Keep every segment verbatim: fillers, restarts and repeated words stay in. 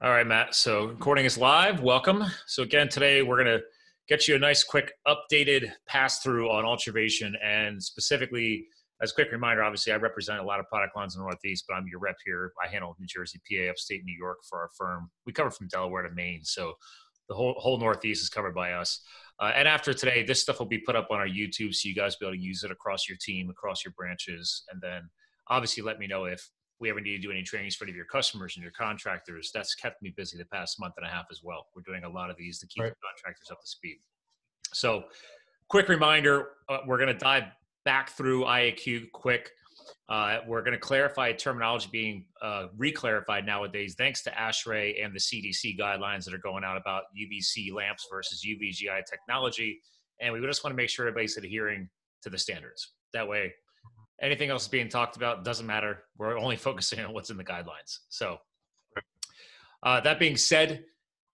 All right, Matt, so recording is live, welcome. So again, today we're gonna get you a nice quick updated pass-through on Ultravation, and specifically, as a quick reminder, obviously I represent a lot of product lines in the Northeast, but I'm your rep here. I handle New Jersey, P A, upstate New York for our firm. We cover from Delaware to Maine, so the whole, whole Northeast is covered by us. Uh, and after today, this stuff will be put up on our YouTube, so you guys will be able to use it across your team, across your branches, and then obviously let me know if we ever need to do any trainings for any of your customers and your contractors. That's kept me busy the past month and a half as well. We're doing a lot of these to keep right. the contractors up to speed. So quick reminder, uh, we're going to dive back through I A Q quick. Uh, we're going to clarify terminology being uh, reclarified nowadays, thanks to ASHRAE and the C D C guidelines that are going out about U V C lamps versus U V G I technology. And we just want to make sure everybody's adhering to the standards. That way, anything else being talked about doesn't matter. We're only focusing on what's in the guidelines. So uh, that being said,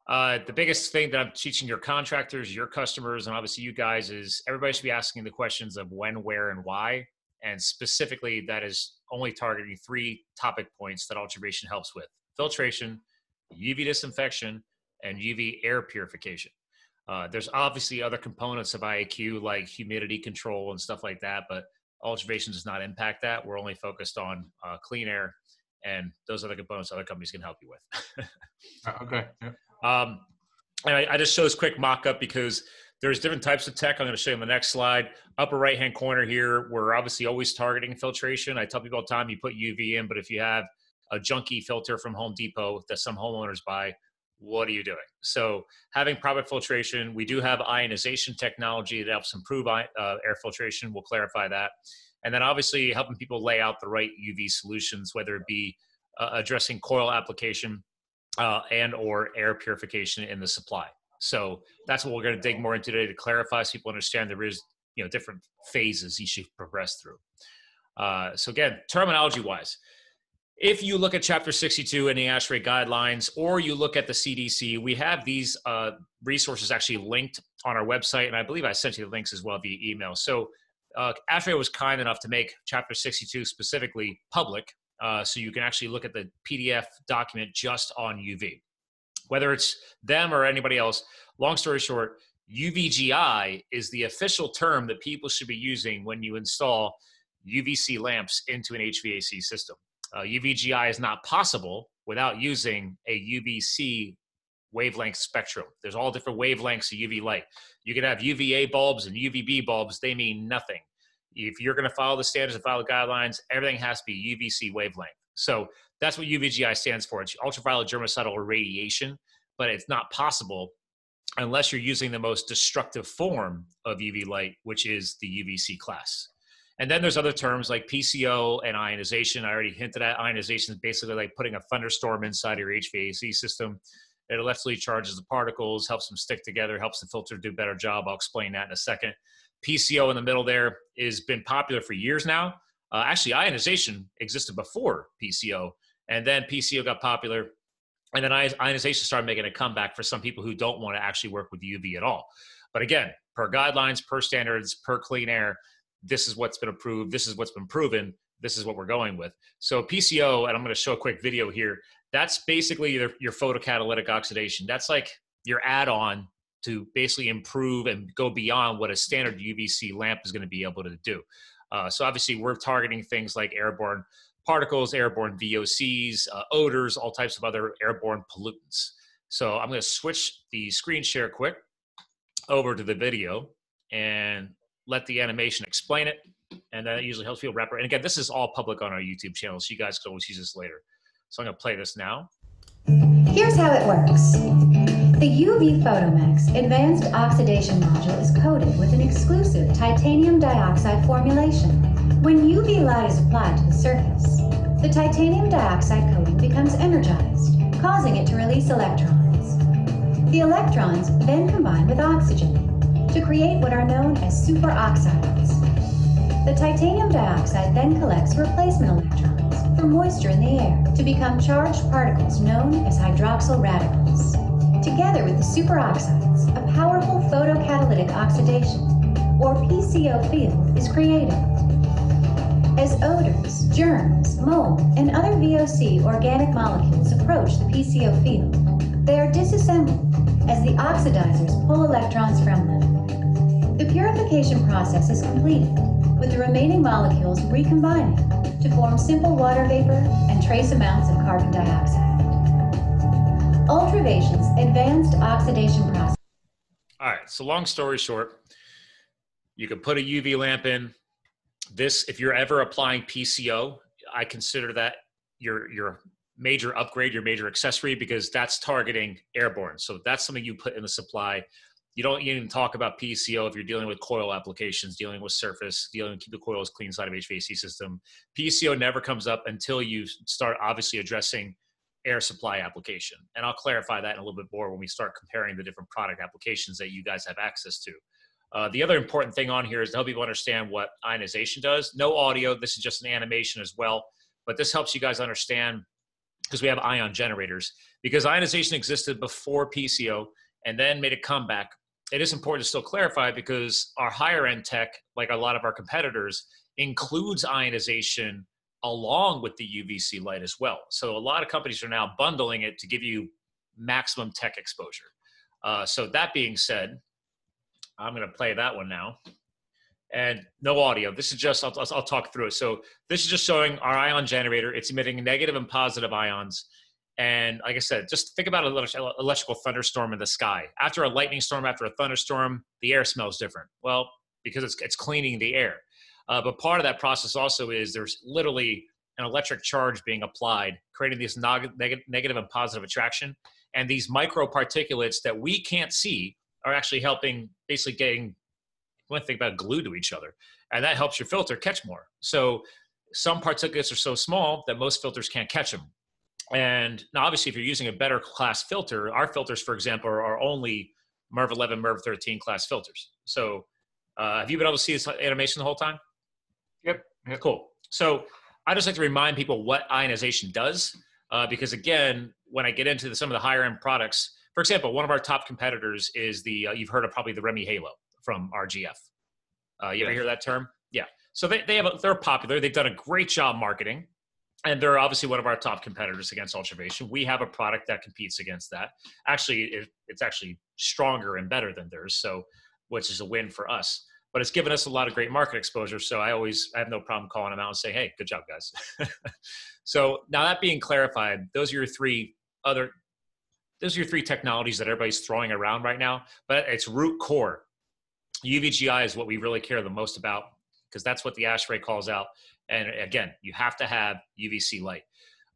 uh, the biggest thing that I'm teaching your contractors, your customers, and obviously you guys is everybody should be asking the questions of when, where, and why. And specifically, that is only targeting three topic points that Ultravation helps with: filtration, U V disinfection, and U V air purification. Uh, there's obviously other components of I A Q like humidity control and stuff like that, but Ultravation does not impact that. We're only focused on uh, clean air, and those other components other companies can help you with. Okay. Yep. Um, and I, I just show this quick mock-up because there's different types of tech. I'm going to show you on the next slide. Upper right-hand corner here, we're obviously always targeting filtration. I tell people all the time, you put U V in, but if you have a junky filter from Home Depot that some homeowners buy, what are you doing? So having proper filtration, we do have ionization technology that helps improve uh, air filtration. We'll clarify that. And then obviously helping people lay out the right U V solutions, whether it be uh, addressing coil application uh, and or air purification in the supply. So that's what we're going to dig more into today to clarify so people understand there is, you know, different phases you should progress through. Uh, so again, terminology-wise, if you look at Chapter sixty-two in the ASHRAE guidelines, or you look at the C D C, we have these uh, resources actually linked on our website, and I believe I sent you the links as well via email. So uh, ASHRAE was kind enough to make Chapter sixty-two specifically public, uh, so you can actually look at the P D F document just on U V. Whether it's them or anybody else, long story short, U V G I is the official term that people should be using when you install U V C lamps into an H V A C system. Uh, U V G I is not possible without using a U V C wavelength spectrum. There's all different wavelengths of U V light. You can have U V A bulbs and U V B bulbs. They mean nothing. If you're going to follow the standards and follow the guidelines, everything has to be U V C wavelength. So that's what U V G I stands for. It's ultraviolet germicidal irradiation, but it's not possible unless you're using the most destructive form of U V light, which is the U V C class. And then there's other terms like P C O and ionization. I already hinted at ionization is basically like putting a thunderstorm inside your H V A C system. It electrically charges the particles, helps them stick together, helps the filter do a better job. I'll explain that in a second. P C O in the middle there has been popular for years now. Uh, actually, ionization existed before P C O, and then P C O got popular. And then ionization started making a comeback for some people who don't want to actually work with U V at all. But again, per guidelines, per standards, per clean air, this is what's been approved, this is what's been proven, this is what we're going with. So P C O, and I'm going to show a quick video here, that's basically your, your photocatalytic oxidation. That's like your add-on to basically improve and go beyond what a standard U V C lamp is going to be able to do. Uh, so obviously we're targeting things like airborne particles, airborne V O Cs, uh, odors, all types of other airborne pollutants. So I'm going to switch the screen share quick over to the video and let the animation explain it, and that usually helps people wrap around. And again, this is all public on our YouTube channel, so you guys can always use this later. So I'm going to play this now. Here's how it works. The U V Photomex Advanced Oxidation Module is coated with an exclusive titanium dioxide formulation. When U V light is applied to the surface, the titanium dioxide coating becomes energized, causing it to release electrons. The electrons then combine with oxygen to create what are known as superoxides. The titanium dioxide then collects replacement electrons from moisture in the air to become charged particles known as hydroxyl radicals. Together with the superoxides, a powerful photocatalytic oxidation, or P C O field, is created. as odors, germs, mold, and other V O C organic molecules approach the P C O field. They are disassembled as the oxidizers pull electrons from them. The purification process is completed, with the remaining molecules recombining to form simple water vapor and trace amounts of carbon dioxide. Ultravation's advanced oxidation process. All right, so long story short, you can put a U V lamp in. This, if you're ever applying P C O, I consider that your, your major upgrade, your major accessory, because that's targeting airborne. So that's something you put in the supply. You don't even talk about P C O if you're dealing with coil applications, dealing with surface, dealing with keep the coils clean side of H V A C system. P C O never comes up until you start obviously addressing air supply application. And I'll clarify that in a little bit more when we start comparing the different product applications that you guys have access to. Uh, the other important thing on here is to help people understand what ionization does. No audio, this is just an animation as well, but this helps you guys understand because we have ion generators. Because ionization existed before P C O and then made a comeback, it is important to still clarify because our higher end tech, like a lot of our competitors, includes ionization along with the U V C light as well. So a lot of companies are now bundling it to give you maximum tech exposure. Uh, so that being said, I'm going to play that one now. And no audio. This is just, I'll, I'll talk through it. So this is just showing our ion generator. It's emitting negative and positive ions. And like I said, just think about an electrical thunderstorm in the sky. After a lightning storm, after a thunderstorm, the air smells different. Well, because it's, it's cleaning the air. Uh, but part of that process also is there's literally an electric charge being applied, creating this neg neg negative and positive attraction. And these microparticulates that we can't see are actually helping, basically getting, one thing about glued to each other. And that helps your filter catch more. So some particulates are so small that most filters can't catch them. And now obviously if you're using a better class filter, our filters, for example, are, are only MERV eleven, MERV thirteen class filters. So uh, have you been able to see this animation the whole time? Yep. Yep. Cool. So I just like to remind people what ionization does, uh, because again, when I get into the, some of the higher end products, for example, one of our top competitors is the, uh, you've heard of probably the Remy Halo from R G F. Uh, you yes. ever hear that term? Yeah. So they, they have, a, they're popular. They've done a great job marketing and they're obviously one of our top competitors against Ultravation. We have a product that competes against that. Actually, it, it's actually stronger and better than theirs. So, which is a win for us, but it's given us a lot of great market exposure. So I always, I have no problem calling them out and saying, hey, good job guys. So now that being clarified, those are your three other Those are your three technologies that everybody's throwing around right now, but it's root core. U V G I is what we really care the most about because that's what the ASHRAE calls out. And again, you have to have U V C light.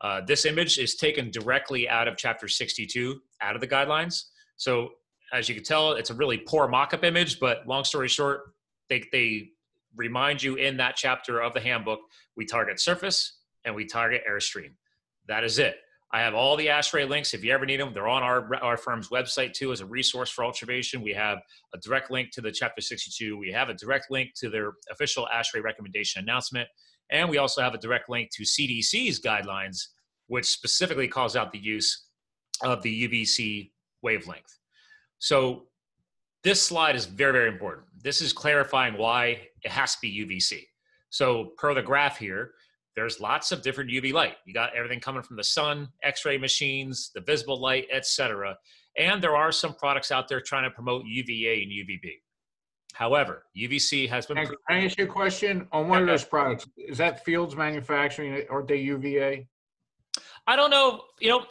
Uh, this image is taken directly out of chapter sixty-two, out of the guidelines. So as you can tell, it's a really poor mock-up image, but long story short, they, they remind you in that chapter of the handbook, we target surface and we target airstream. That is it. I have all the ASHRAE links. If you ever need them, they're on our, our firm's website too as a resource for Ultravation. We have a direct link to the chapter sixty-two. We have a direct link to their official ASHRAE recommendation announcement. And we also have a direct link to C D C's guidelines, which specifically calls out the use of the U V C wavelength. So this slide is very, very important. This is clarifying why it has to be U V C. So per the graph here, there's lots of different U V light. You got everything coming from the sun, x-ray machines, the visible light, et cetera. And there are some products out there trying to promote U V A and U V B. However, U V C has been- Can I ask you a question? On one yeah. of those products, is that Fields Manufacturing, or they U V A? I don't know. You know,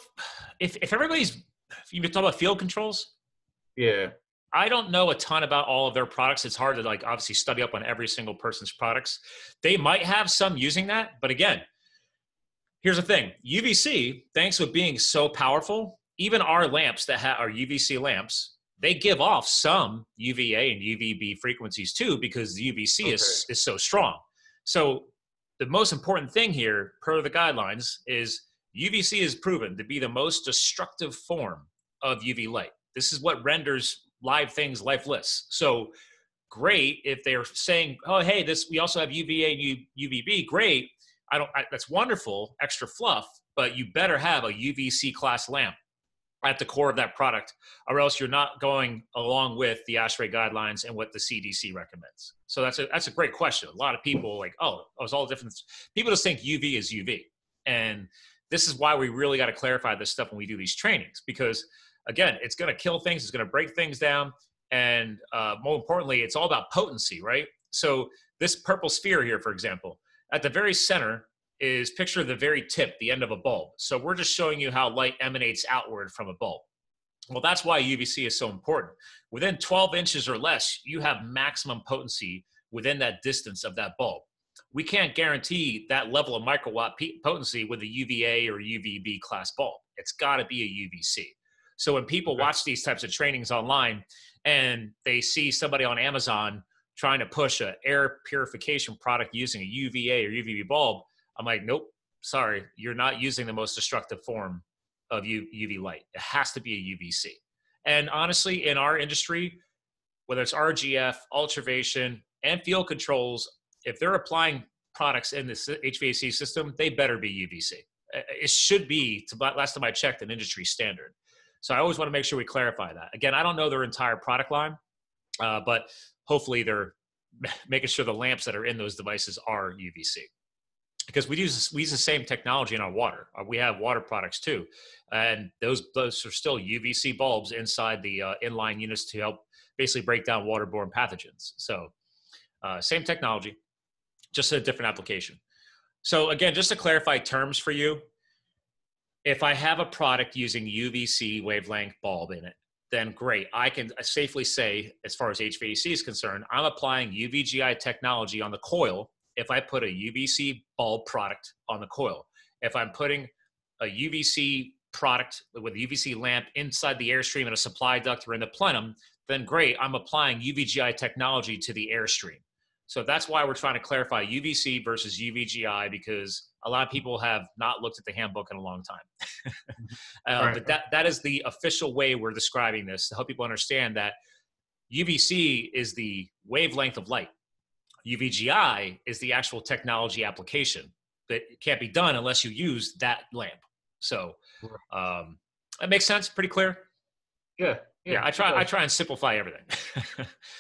if, if everybody's, you've been talking about field controls? Yeah. I don't know a ton about all of their products. It's hard to like obviously study up on every single person's products. They might have some using that, but again, here's the thing. U V C, thanks to being so powerful, even our lamps that are U V C lamps, they give off some U V A and U V B frequencies too because the U V C okay. is, is so strong. So the most important thing here, per the guidelines, is U V C is proven to be the most destructive form of U V light. This is what renders live things lifeless. So great if they're saying, oh, hey, this, we also have U V A and U V B. Great. I don't, I, that's wonderful, extra fluff, but you better have a U V C class lamp at the core of that product, or else you're not going along with the ASHRAE guidelines and what the C D C recommends. So that's a, that's a great question. A lot of people like, oh, it was all different. People just think U V is U V. And this is why we really got to clarify this stuff when we do these trainings, because again, it's going to kill things. It's going to break things down. And uh, more importantly, it's all about potency, right? So this purple sphere here, for example, at the very center is picture the very tip, the end of a bulb. So we're just showing you how light emanates outward from a bulb. Well, that's why U V C is so important. Within twelve inches or less, you have maximum potency within that distance of that bulb. We can't guarantee that level of microwatt potency with a U V A or U V B class bulb. It's got to be a U V C. So when people okay. watch these types of trainings online and they see somebody on Amazon trying to push an air purification product using a U V A or U V B bulb, I'm like, nope, sorry, you're not using the most destructive form of U V light. It has to be a U V C. And honestly, in our industry, whether it's R G F, Ultravation, and field controls, if they're applying products in this H V A C system, they better be U V C. It should be, to last time I checked, an industry standard. So I always want to make sure we clarify that. Again, I don't know their entire product line, uh, but hopefully they're making sure the lamps that are in those devices are U V C. Because we use, we use the same technology in our water. We have water products too. And those, those are still U V C bulbs inside the uh, inline units to help basically break down waterborne pathogens. So uh, same technology, just a different application. So again, just to clarify terms for you, if I have a product using U V C wavelength bulb in it, then great. I can safely say, as far as H V A C is concerned, I'm applying U V G I technology on the coil if I put a U V C bulb product on the coil. If I'm putting a U V C product with a U V C lamp inside the airstream in a supply duct or in the plenum, then great, I'm applying U V G I technology to the airstream. So that's why we're trying to clarify U V C versus U V G I, because a lot of people have not looked at the handbook in a long time. uh, right. But that, that is the official way we're describing this, to help people understand that U V C is the wavelength of light. U V G I is the actual technology application that can't be done unless you use that lamp. So um, that makes sense. Pretty clear. Yeah. Yeah. yeah I try, I try and simplify everything.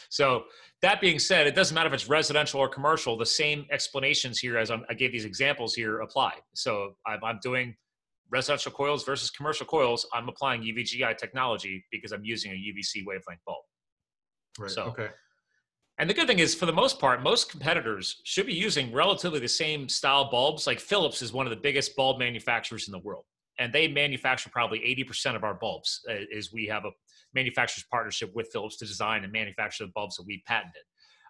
So that being said, it doesn't matter if it's residential or commercial, the same explanations here as I'm, I gave these examples here apply. So I'm, I'm doing residential coils versus commercial coils. I'm applying U V G I technology because I'm using a U V C wavelength bulb. Right. So, okay. And the good thing is, for the most part, most competitors should be using relatively the same style bulbs. Like Philips is one of the biggest bulb manufacturers in the world. And they manufacture probably eighty percent of our bulbs, uh, is we have a manufacturer's partnership with Philips to design and manufacture the bulbs that we patented.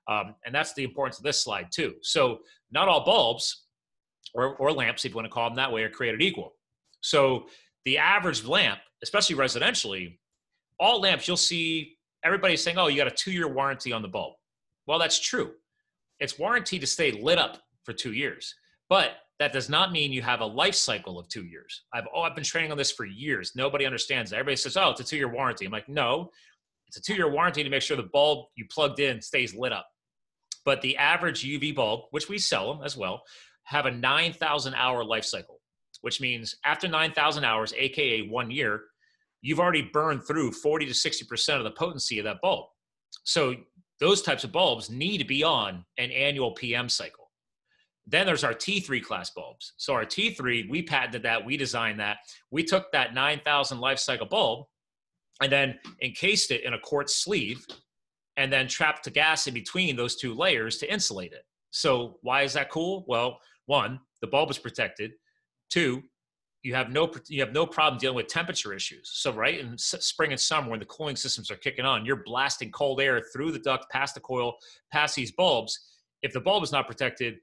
Um, and that's the importance of this slide too. So not all bulbs or, or lamps, if you want to call them that way, are created equal. So the average lamp, especially residentially, all lamps, you'll see everybody's saying, oh, you got a two-year warranty on the bulb. Well, that's true. It's warranty to stay lit up for two years, but that does not mean you have a life cycle of two years. I've, oh, I've been training on this for years. Nobody understands that. Everybody says, oh, it's a two-year warranty. I'm like, no, it's a two-year warranty to make sure the bulb you plugged in stays lit up. But the average U V bulb, which we sell them as well, have a nine thousand hour life cycle, which means after nine thousand hours, A K A one year, you've already burned through forty to sixty percent of the potency of that bulb. So those types of bulbs need to be on an annual P M cycle. Then there's our T three class bulbs. So our T three, we patented that, we designed that. We took that nine thousand life cycle bulb and then encased it in a quartz sleeve and then trapped the gas in between those two layers to insulate it. So why is that cool? Well, one, the bulb is protected. Two, you have no, you have no problem dealing with temperature issues. So right in spring and summer, when the cooling systems are kicking on, you're blasting cold air through the duct, past the coil, past these bulbs. If the bulb is not protected,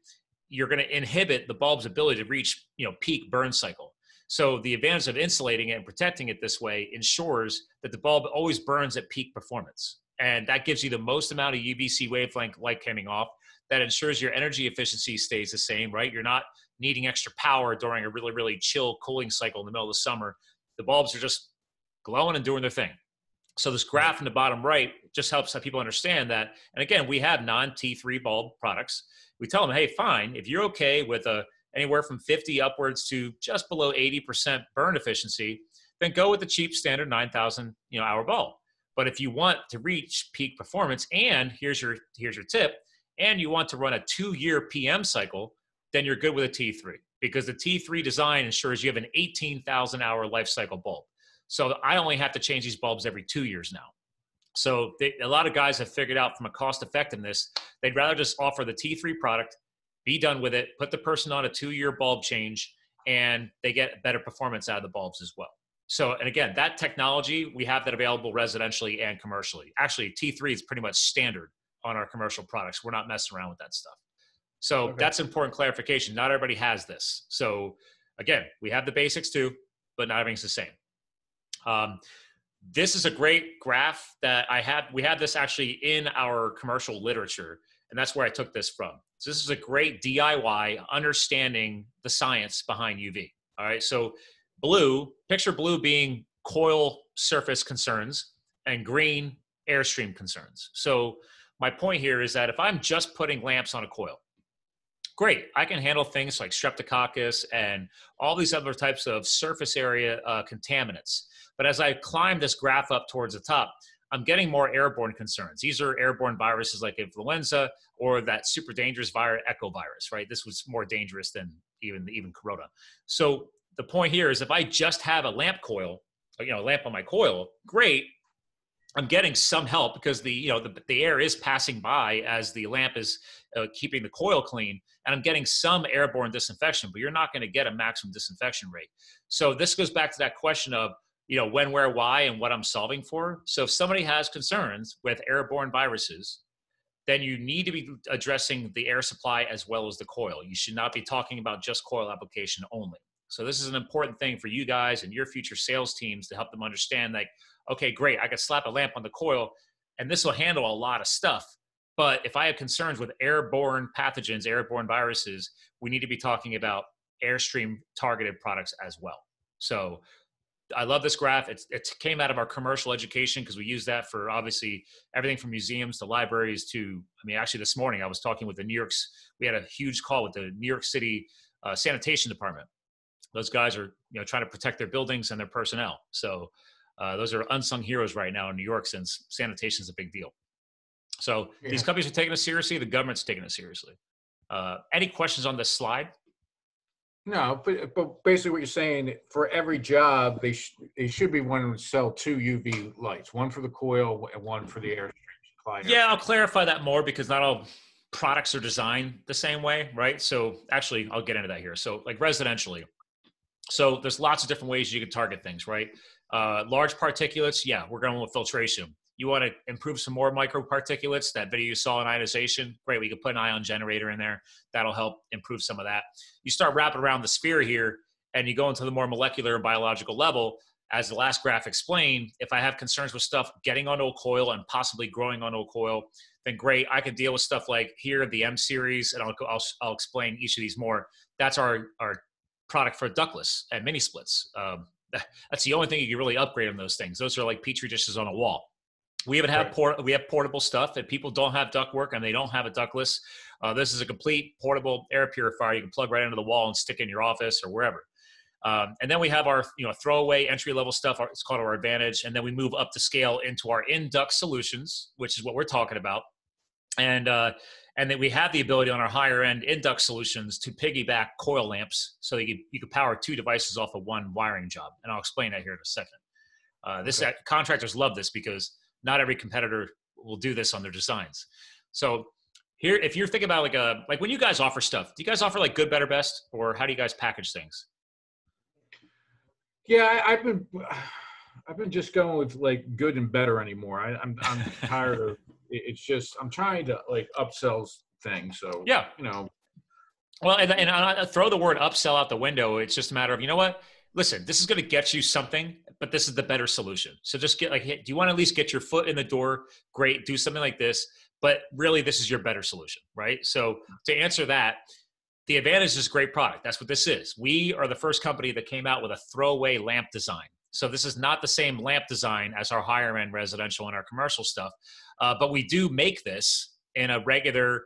you're going to inhibit the bulb's ability to reach, you know, peak burn cycle. So the advantage of insulating it and protecting it this way ensures that the bulb always burns at peak performance. And that gives you the most amount of U V C wavelength light coming off. That ensures your energy efficiency stays the same, right? You're not needing extra power during a really, really chill cooling cycle in the middle of the summer. The bulbs are just glowing and doing their thing. So this graph in the bottom right just helps people understand that. And again, we have non-T three bulb products. We tell them, hey, fine, if you're okay with a, anywhere from fifty upwards to just below eighty percent burn efficiency, then go with the cheap standard nine thousand you know, hour bulb. But if you want to reach peak performance, and here's your, here's your tip, and you want to run a two-year P M cycle, then you're good with a T three, because the T three design ensures you have an eighteen thousand hour life cycle bulb. So I only have to change these bulbs every two years now. So they, a lot of guys have figured out from a cost effectiveness, they'd rather just offer the T three product, be done with it, put the person on a two-year bulb change, and they get better performance out of the bulbs as well. So, and again, that technology, we have that available residentially and commercially. Actually, T three is pretty much standard on our commercial products. We're not messing around with that stuff. So okay. That's important clarification. Not everybody has this. So again, we have the basics too, but not everything's the same. Um, this is a great graph that I had. We had this actually in our commercial literature, and that's where I took this from. So this is a great D I Y understanding the science behind U V. All right. So blue, picture blue being coil surface concerns, and green airstream concerns. So my point here is that if I'm just putting lamps on a coil, great, I can handle things like streptococcus and all these other types of surface area uh, contaminants. But as I climb this graph up towards the top, I'm getting more airborne concerns. These are airborne viruses like influenza or that super dangerous virus, echovirus, right? This was more dangerous than even, even corona. So the point here is if I just have a lamp coil, you know, a lamp on my coil, great, I'm getting some help because the, you know, the, the air is passing by as the lamp is uh, keeping the coil clean, and I'm getting some airborne disinfection, but you're not going to get a maximum disinfection rate. So this goes back to that question of, you know, when, where, why, and what I'm solving for. So if somebody has concerns with airborne viruses, then you need to be addressing the air supply as well as the coil. You should not be talking about just coil application only. So this is an important thing for you guys and your future sales teams to help them understand, like, okay, great, I can slap a lamp on the coil and this will handle a lot of stuff. But if I have concerns with airborne pathogens, airborne viruses, we need to be talking about airstream targeted products as well. So I love this graph. It's, it came out of our commercial education because we use that for obviously everything from museums to libraries to, I mean, actually this morning I was talking with the New York's, we had a huge call with the New York City uh, sanitation department. Those guys are, you know, trying to protect their buildings and their personnel. So uh, those are unsung heroes right now in New York since sanitation is a big deal. So yeah. These companies are taking us seriously. The government's taking us seriously. Uh, any questions on this slide? No, but, but basically what you're saying, for every job, they, sh they should be wanting to sell two U V lights, one for the coil and one for the airstream supply. Yeah, I'll clarify that more because not all products are designed the same way, right? So actually, I'll get into that here. So like residentially, so there's lots of different ways you can target things, right? Uh, large particulates, yeah, we're going with filtration. You want to improve some more microparticulates, that video you saw in ionization, great, we can put an ion generator in there. That'll help improve some of that. You start wrapping around the sphere here, and you go into the more molecular and biological level. As the last graph explained, if I have concerns with stuff getting onto a coil and possibly growing onto a coil, then great, I can deal with stuff like here, the M series, and I'll, I'll, I'll explain each of these more. That's our, our product for ductless and mini splits. Um, that, that's the only thing you can really upgrade on those things. Those are like petri dishes on a wall. We even have, right. port we have portable stuff that people don't have ductwork and they don't have a ductless. Uh, this is a complete portable air purifier. You can plug right into the wall and stick in your office or wherever. Um, and then we have our you know, throwaway entry-level stuff. It's called our Advantage. And then we move up the scale into our in-duct solutions, which is what we're talking about. And, uh, and then we have the ability on our higher-end in-duct solutions to piggyback coil lamps so that you, you can power two devices off of one wiring job. And I'll explain that here in a second. Uh, this okay. uh, Contractors love this because not every competitor will do this on their designs. So here, if you're thinking about like a, like when you guys offer stuff, do you guys offer like good, better, best, or how do you guys package things? Yeah, I, I've been, I've been just going with like good and better anymore. I, I'm, I'm tired of, it's just, I'm trying to like upsell things. So, yeah, you know. Well, and, and I throw the word upsell out the window. It's just a matter of, you know what? Listen, this is going to get you something, but this is the better solution. So just get like, hey, do you want to at least get your foot in the door? Great. Do something like this, but really this is your better solution, right? So to answer that, the Advantage is a great product. That's what this is. We are the first company that came out with a throwaway lamp design. So this is not the same lamp design as our higher end residential and our commercial stuff. Uh, but we do make this in a regular,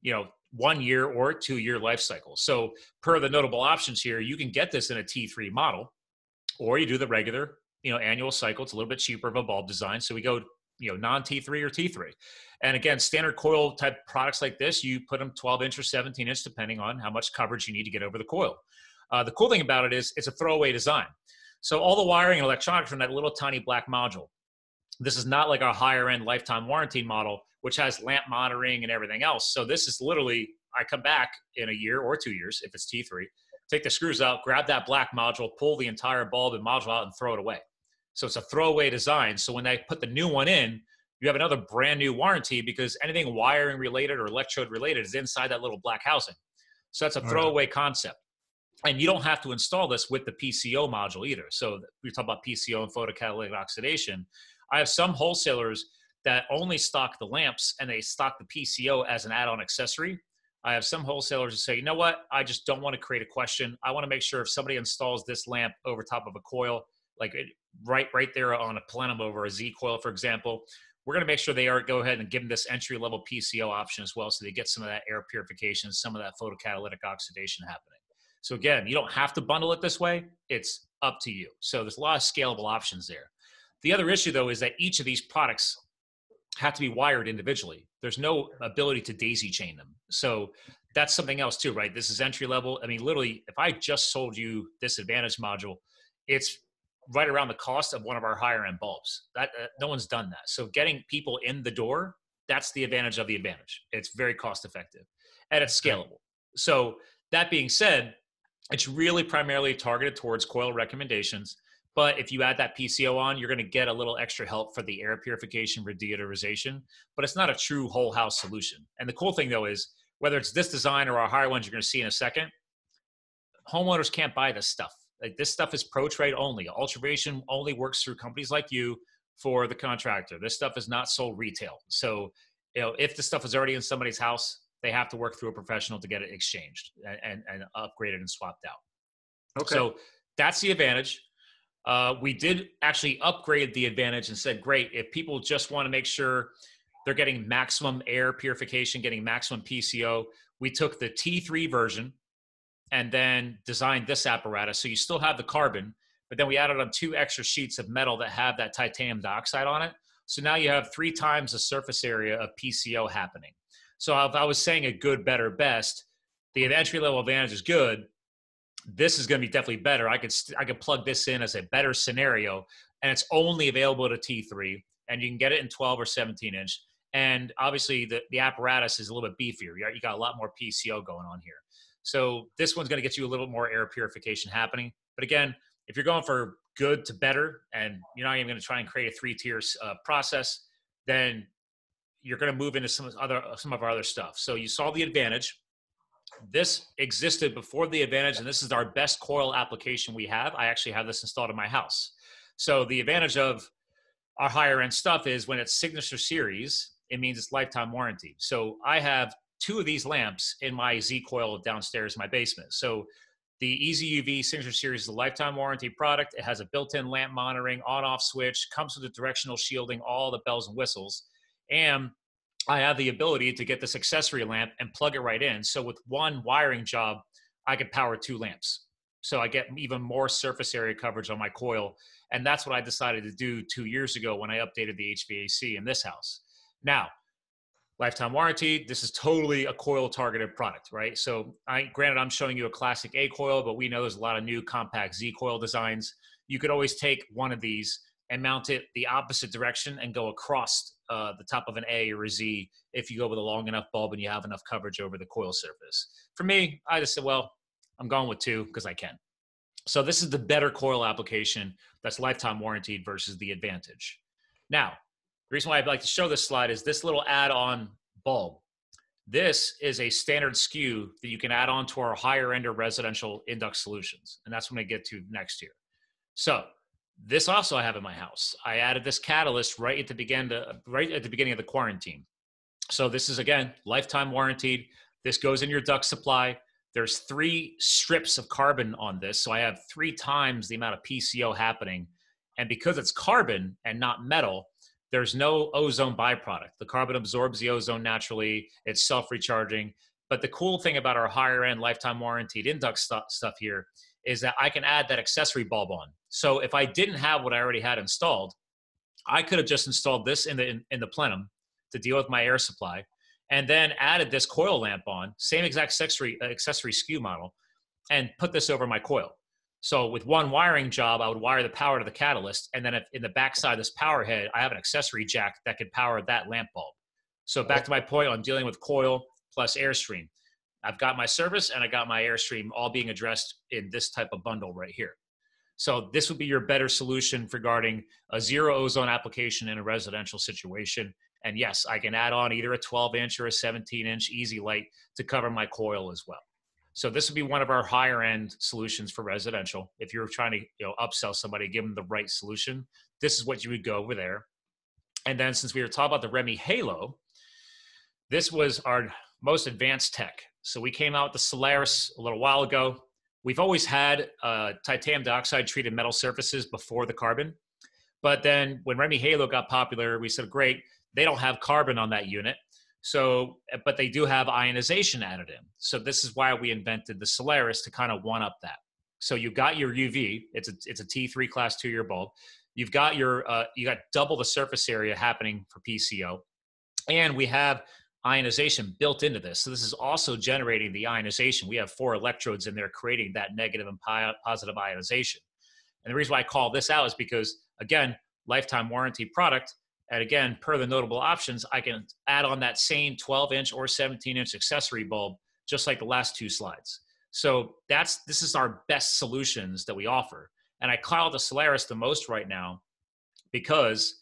you know, one year or two year life cycle. So per the notable options here, you can get this in a T three model, Or you do the regular, you know, annual cycle. It's a little bit cheaper of a bulb design. So we go, you know, non-T three or T three. And again, standard coil type products like this, you put them twelve inch or seventeen inch, depending on how much coverage you need to get over the coil. Uh, the cool thing about it is it's a throwaway design. So all the wiring and electronics are in that little tiny black module. This is not like our higher end lifetime warranty model, which has lamp monitoring and everything else. So this is literally, I come back in a year or two years, if it's T three, take the screws out, grab that black module, pull the entire bulb and module out and throw it away. So it's a throwaway design. So when they put the new one in, you have another brand new warranty because anything wiring related or electrode related is inside that little black housing. So that's a throwaway concept. And you don't have to install this with the P C O module either. So we talk about P C O and photocatalytic oxidation. I have some wholesalers that only stock the lamps and they stock the P C O as an add-on accessory. I have some wholesalers who say, you know what? I just don't want to create a question. I want to make sure if somebody installs this lamp over top of a coil, like it, right, right there on a plenum over a Z coil, for example, we're going to make sure they are go ahead and give them this entry level P C O option as well. So they get some of that air purification, some of that photocatalytic oxidation happening. So again, you don't have to bundle it this way. It's up to you. So there's a lot of scalable options there. The other issue though, is that each of these products have to be wired individually. There's no ability to daisy chain them. So that's something else too, right? This is entry level. I mean, literally, if I just sold you this Advantage module, it's right around the cost of one of our higher end bulbs. That uh, no one's done that. So getting people in the door, that's the advantage of the Advantage. It's very cost effective and it's scalable. So that being said, it's really primarily targeted towards coil recommendations. But if you add that P C O on, you're going to get a little extra help for the air purification, deodorization, but it's not a true whole house solution. And the cool thing though is whether it's this design or our higher ones you're going to see in a second, homeowners can't buy this stuff. Like this stuff is pro trade only. Ultravation only works through companies like you for the contractor. This stuff is not sold retail. So, you know, if this stuff is already in somebody's house, they have to work through a professional to get it exchanged and, and, and upgraded and swapped out. Okay. So that's the Advantage. Uh, we did actually upgrade the Advantage and said, great, if people just want to make sure they're getting maximum air purification, getting maximum P C O, we took the T three version and then designed this apparatus. So you still have the carbon, but then we added on two extra sheets of metal that have that titanium dioxide on it. So now you have three times the surface area of P C O happening. So if I was saying a good, better, best, the entry level Advantage is good. This is going to be definitely better. I could I could plug this in as a better scenario, and it's only available to T three, and you can get it in twelve or seventeen inch. And obviously, the, the apparatus is a little bit beefier. You got a lot more P C O going on here. So this one's going to get you a little more air purification happening. But again, if you're going for good to better, and you're not even going to try and create a three-tier uh, process, then you're going to move into some other some of our other stuff. So you saw the Advantage. This existed before the Advantage, and this is our best coil application we have. I actually have this installed in my house. So the advantage of our higher end stuff is when it's Signature Series, it means it's lifetime warranty. So I have two of these lamps in my Z coil downstairs in my basement. So the E Z U V Signature Series is a lifetime warranty product. It has a built-in lamp monitoring, on-off switch, comes with the directional shielding, all the bells and whistles. And I have the ability to get this accessory lamp and plug it right in. So with one wiring job, I could power two lamps. So I get even more surface area coverage on my coil. And that's what I decided to do two years ago when I updated the H V A C in this house. Now, lifetime warranty, this is totally a coil targeted product, right? So I, granted, I'm showing you a classic A coil, but we know there's a lot of new compact Z coil designs. You could always take one of these and mount it the opposite direction and go across uh, the top of an A or a Z if you go with a long enough bulb and you have enough coverage over the coil surface. For me, I just said, well, I'm going with two because I can. So this is the better coil application that's lifetime warranted versus the Advantage. Now, the reason why I'd like to show this slide is this little add-on bulb. This is a standard S K U that you can add on to our higher end or residential induct solutions. And that's what I get to next year. So this also I have in my house. I added this Catalyst right at the begin, to, right at the beginning of the quarantine. So this is again lifetime warranted. This goes in your duct supply. There's three strips of carbon on this, so I have three times the amount of P C O happening. And because it's carbon and not metal, there's no ozone byproduct. The carbon absorbs the ozone naturally. It's self-recharging. But the cool thing about our higher end lifetime warranted induct st- stuff here is that I can add that accessory bulb on. So if I didn't have what I already had installed, I could have just installed this in the, in, in the plenum to deal with my air supply, and then added this coil lamp on, same exact accessory, accessory S K U model, and put this over my coil. So with one wiring job, I would wire the power to the catalyst, and then if in the backside of this power head, I have an accessory jack that could power that lamp bulb. So back to my point on dealing with coil plus Airstream. I've got my service and I got my Airstream all being addressed in this type of bundle right here. So this would be your better solution regarding a zero ozone application in a residential situation. And yes, I can add on either a twelve inch or a seventeen inch easy light to cover my coil as well. So this would be one of our higher end solutions for residential. If you're trying to you know, upsell somebody, give them the right solution, this is what you would go over there. And then since we were talking about the Remy Halo, this was our most advanced tech. So we came out with the Solaris a little while ago. We've always had uh, titanium dioxide treated metal surfaces before the carbon. But then when Remy Halo got popular, we said, great, they don't have carbon on that unit. So, but they do have ionization added in. So this is why we invented the Solaris to kind of one up that. So you've got your U V, it's a, it's a T three class two year bulb. You've got your, uh, you got double the surface area happening for P C O. And we have ionization built into this. So this is also generating the ionization. We have four electrodes in there creating that negative and positive ionization. And the reason why I call this out is because, again, lifetime warranty product. And again, per the notable options, I can add on that same twelve inch or seventeen inch accessory bulb, just like the last two slides. So that's, this is our best solutions that we offer. And I call the Solaris the most right now because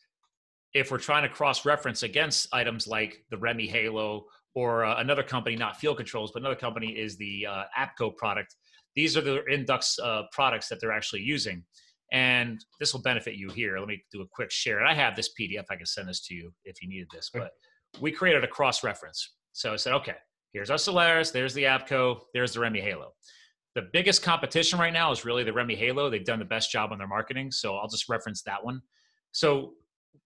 if we're trying to cross-reference against items like the Remy Halo or uh, another company, not Field Controls, but another company is the uh, A P C O product. These are the Indux uh, products that they're actually using. And this will benefit you here. Let me do a quick share. And I have this P D F. I can send this to you if you needed this. But we created a cross-reference. So I said, okay, here's our Solaris. There's the A P C O. There's the Remy Halo. The biggest competition right now is really the Remy Halo. They've done the best job on their marketing. So I'll just reference that one. So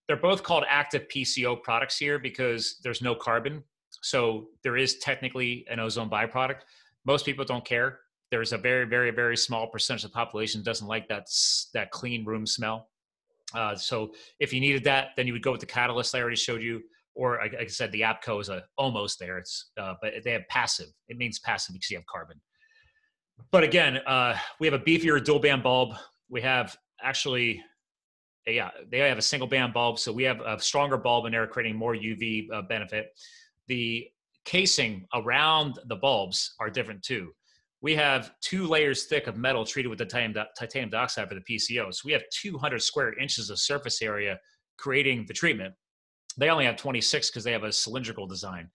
they're both called active P C O products here because there's no carbon. So there is technically an ozone byproduct. Most people don't care. There's a very, very, very small percentage of the population doesn't like that, that clean room smell. Uh, so if you needed that, then you would go with the catalyst I already showed you. Or like I said, the A P C O is a, almost there. It's, uh, but they have passive. It means passive because you have carbon. But again, uh, we have a beefier dual band bulb. We have actually, yeah, they have a single band bulb. So we have a stronger bulb in there creating more U V uh, benefit. The casing around the bulbs are different too. We have two layers thick of metal treated with the titanium, titanium dioxide for the P C O. So we have two hundred square inches of surface area creating the treatment. They only have twenty-six because they have a cylindrical design.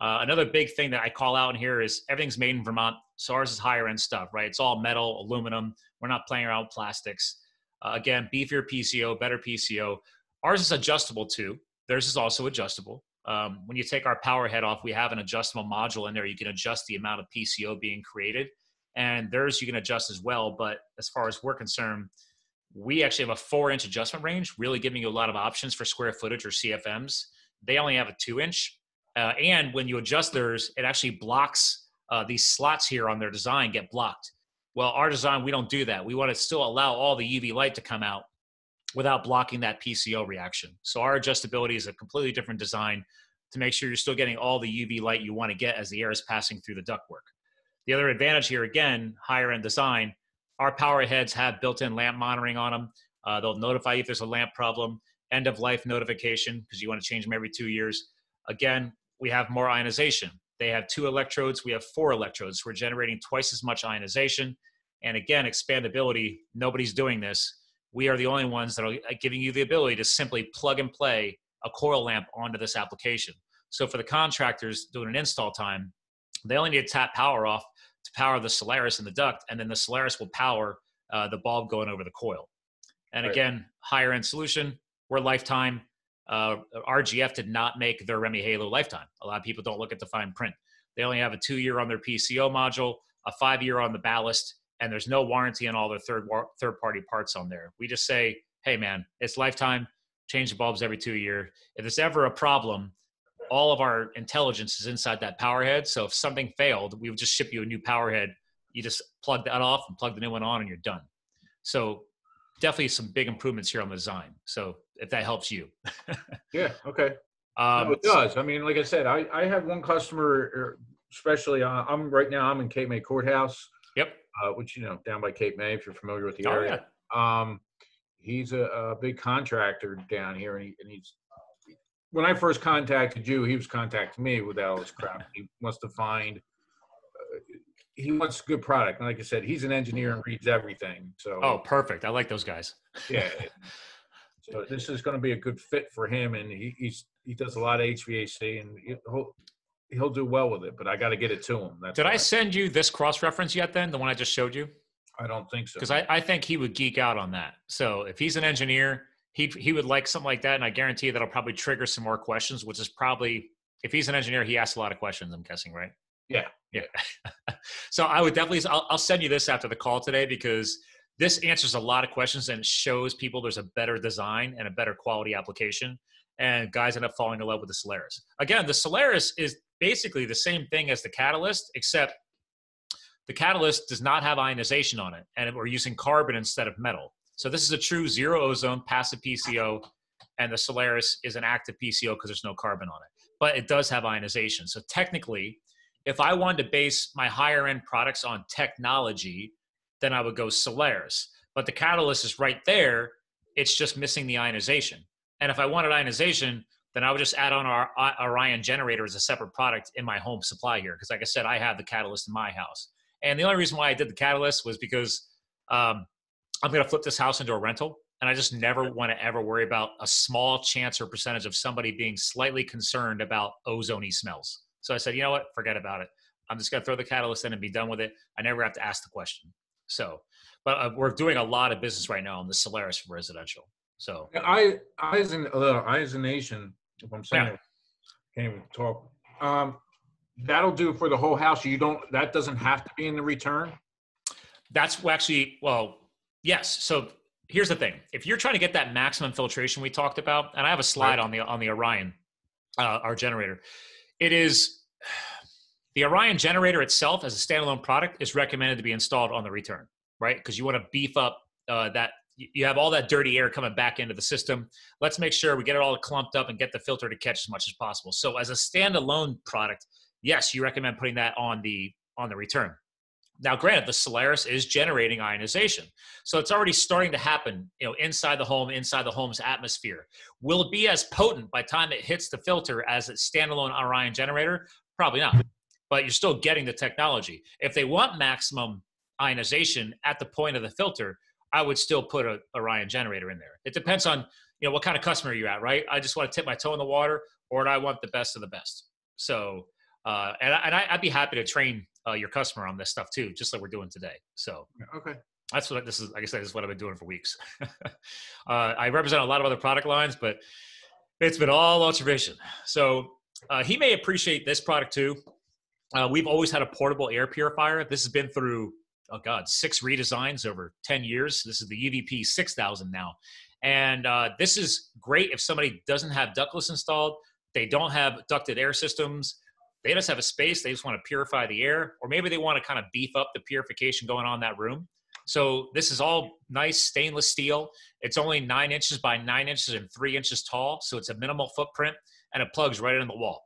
Uh, another big thing that I call out in here is everything's made in Vermont. So ours is higher end stuff, right? It's all metal, aluminum. We're not playing around with plastics. Uh, again, beefier P C O, better P C O. Ours is adjustable too. Theirs is also adjustable. Um, when you take our power head off, we have an adjustable module in there. You can adjust the amount of P C O being created, and theirs you can adjust as well. But as far as we're concerned, we actually have a four inch adjustment range, really giving you a lot of options for square footage or C F Ms. They only have a two inch. Uh, and when you adjust theirs, it actually blocks uh, these slots here on their design get blocked. Well, our design, we don't do that. We want to still allow all the U V light to come out without blocking that P C O reaction. So our adjustability is a completely different design to make sure you're still getting all the U V light you want to get as the air is passing through the ductwork. The other advantage here, again, higher end design, our power heads have built-in lamp monitoring on them. Uh, they'll notify you if there's a lamp problem, end of life notification, because you want to change them every two years. Again, we have more ionization. They have two electrodes, we have four electrodes. We're generating twice as much ionization. And again, expandability, nobody's doing this. We are the only ones that are giving you the ability to simply plug and play a coil lamp onto this application. So for the contractors doing an install time, they only need to tap power off to power the Solaris in the duct, and then the Solaris will power uh, the bulb going over the coil. And right. Again, higher end solution, we're lifetime. Uh, R G F did not make their Remy Halo lifetime. A lot of people don't look at the fine print. They only have a two year on their P C O module, a five year on the ballast, and there's no warranty on all their third third party parts on there. We just say, hey man, it's lifetime, change the bulbs every two year. If there's ever a problem, all of our intelligence is inside that power head. So if something failed, we would just ship you a new power head you just plug that off and plug the new one on and you're done. So definitely some big improvements here on the design. So if that helps you. Yeah. Okay. Um, no, it does. I mean, like I said, I, I have one customer, especially uh, I'm right now, I'm in Cape May Courthouse. Yep. Uh, which, you know, down by Cape May, if you're familiar with the oh, area. Yeah. Um, he's a, a big contractor down here. And, he, and he's, when I first contacted you, he was contacting me with Alex Kraft. He wants to find, uh, he wants a good product. And like I said, he's an engineer and reads everything. So. Oh, perfect. I like those guys. Yeah. So this is going to be a good fit for him. And he, he's, he does a lot of H V A C and he'll, he'll do well with it, but I got to get it to him. That's Did I send you this cross-reference yet then, the one I just showed you? I don't think so. Because I, I think he would geek out on that. So if he's an engineer, he, he would like something like that, and I guarantee that'll probably trigger some more questions, which is probably, if he's an engineer, he asks a lot of questions, I'm guessing, right? Yeah. Yeah. So I would definitely, I'll, I'll send you this after the call today, because this answers a lot of questions and shows people there's a better design and a better quality application. And guys end up falling in love with the Solaris. Again, the Solaris is basically the same thing as the Catalyst, except the Catalyst does not have ionization on it, and we're using carbon instead of metal. So this is a true zero ozone passive P C O, and the Solaris is an active P C O because there's no carbon on it. But it does have ionization. So technically, if I wanted to base my higher end products on technology, then I would go Solaris. But the Catalyst is right there. It's just missing the ionization. And if I wanted ionization, then I would just add on our Orion generator as a separate product in my home supply here. Because like I said, I have the Catalyst in my house. And the only reason why I did the Catalyst was because um, I'm going to flip this house into a rental. And I just never want to ever worry about a small chance or percentage of somebody being slightly concerned about ozone-y smells. So I said, you know what? Forget about it. I'm just going to throw the Catalyst in and be done with it. I never have to ask the question. So, but uh, we're doing a lot of business right now on the Solaris for residential. So I, I as an, uh, I as a nation, if I'm saying, yeah. I can't even talk. Um, that'll do for the whole house. You don't, that doesn't have to be in the return. That's actually, well, yes. So here's the thing. If you're trying to get that maximum filtration we talked about, and I have a slide right. on the, on the Orion, uh, our generator, it is the Orion generator itself as a standalone product is recommended to be installed on the return, right? Cause you want to beef up, uh, that, you have all that dirty air coming back into the system. Let's make sure we get it all clumped up and get the filter to catch as much as possible. So as a standalone product, yes, you recommend putting that on the, on the return. Now, granted, the Solaris is generating ionization. So it's already starting to happen, you know, inside the home, inside the home's atmosphere. Will it be as potent by the time it hits the filter as a standalone Orion generator? Probably not, but you're still getting the technology. If they want maximum ionization at the point of the filter, I would still put a Orion generator in there. It depends on, you know, what kind of customer you're at, right? I just want to tip my toe in the water, or do I want the best of the best? So, uh, and, I, and I, I'd be happy to train uh, your customer on this stuff too, just like we're doing today. So, okay, that's what this is. Like I said, this is what I've been doing for weeks. uh, I represent a lot of other product lines, but it's been all Ultravation. So uh, he may appreciate this product too. Uh, we've always had a portable air purifier. This has been through, oh God, six redesigns over ten years. This is the U V P six thousand now. And uh, this is great if somebody doesn't have ductless installed, they don't have ducted air systems, they just have a space, they just want to purify the air, or maybe they want to kind of beef up the purification going on in that room. So this is all nice stainless steel. It's only nine inches by nine inches and three inches tall. So it's a minimal footprint and it plugs right in the wall.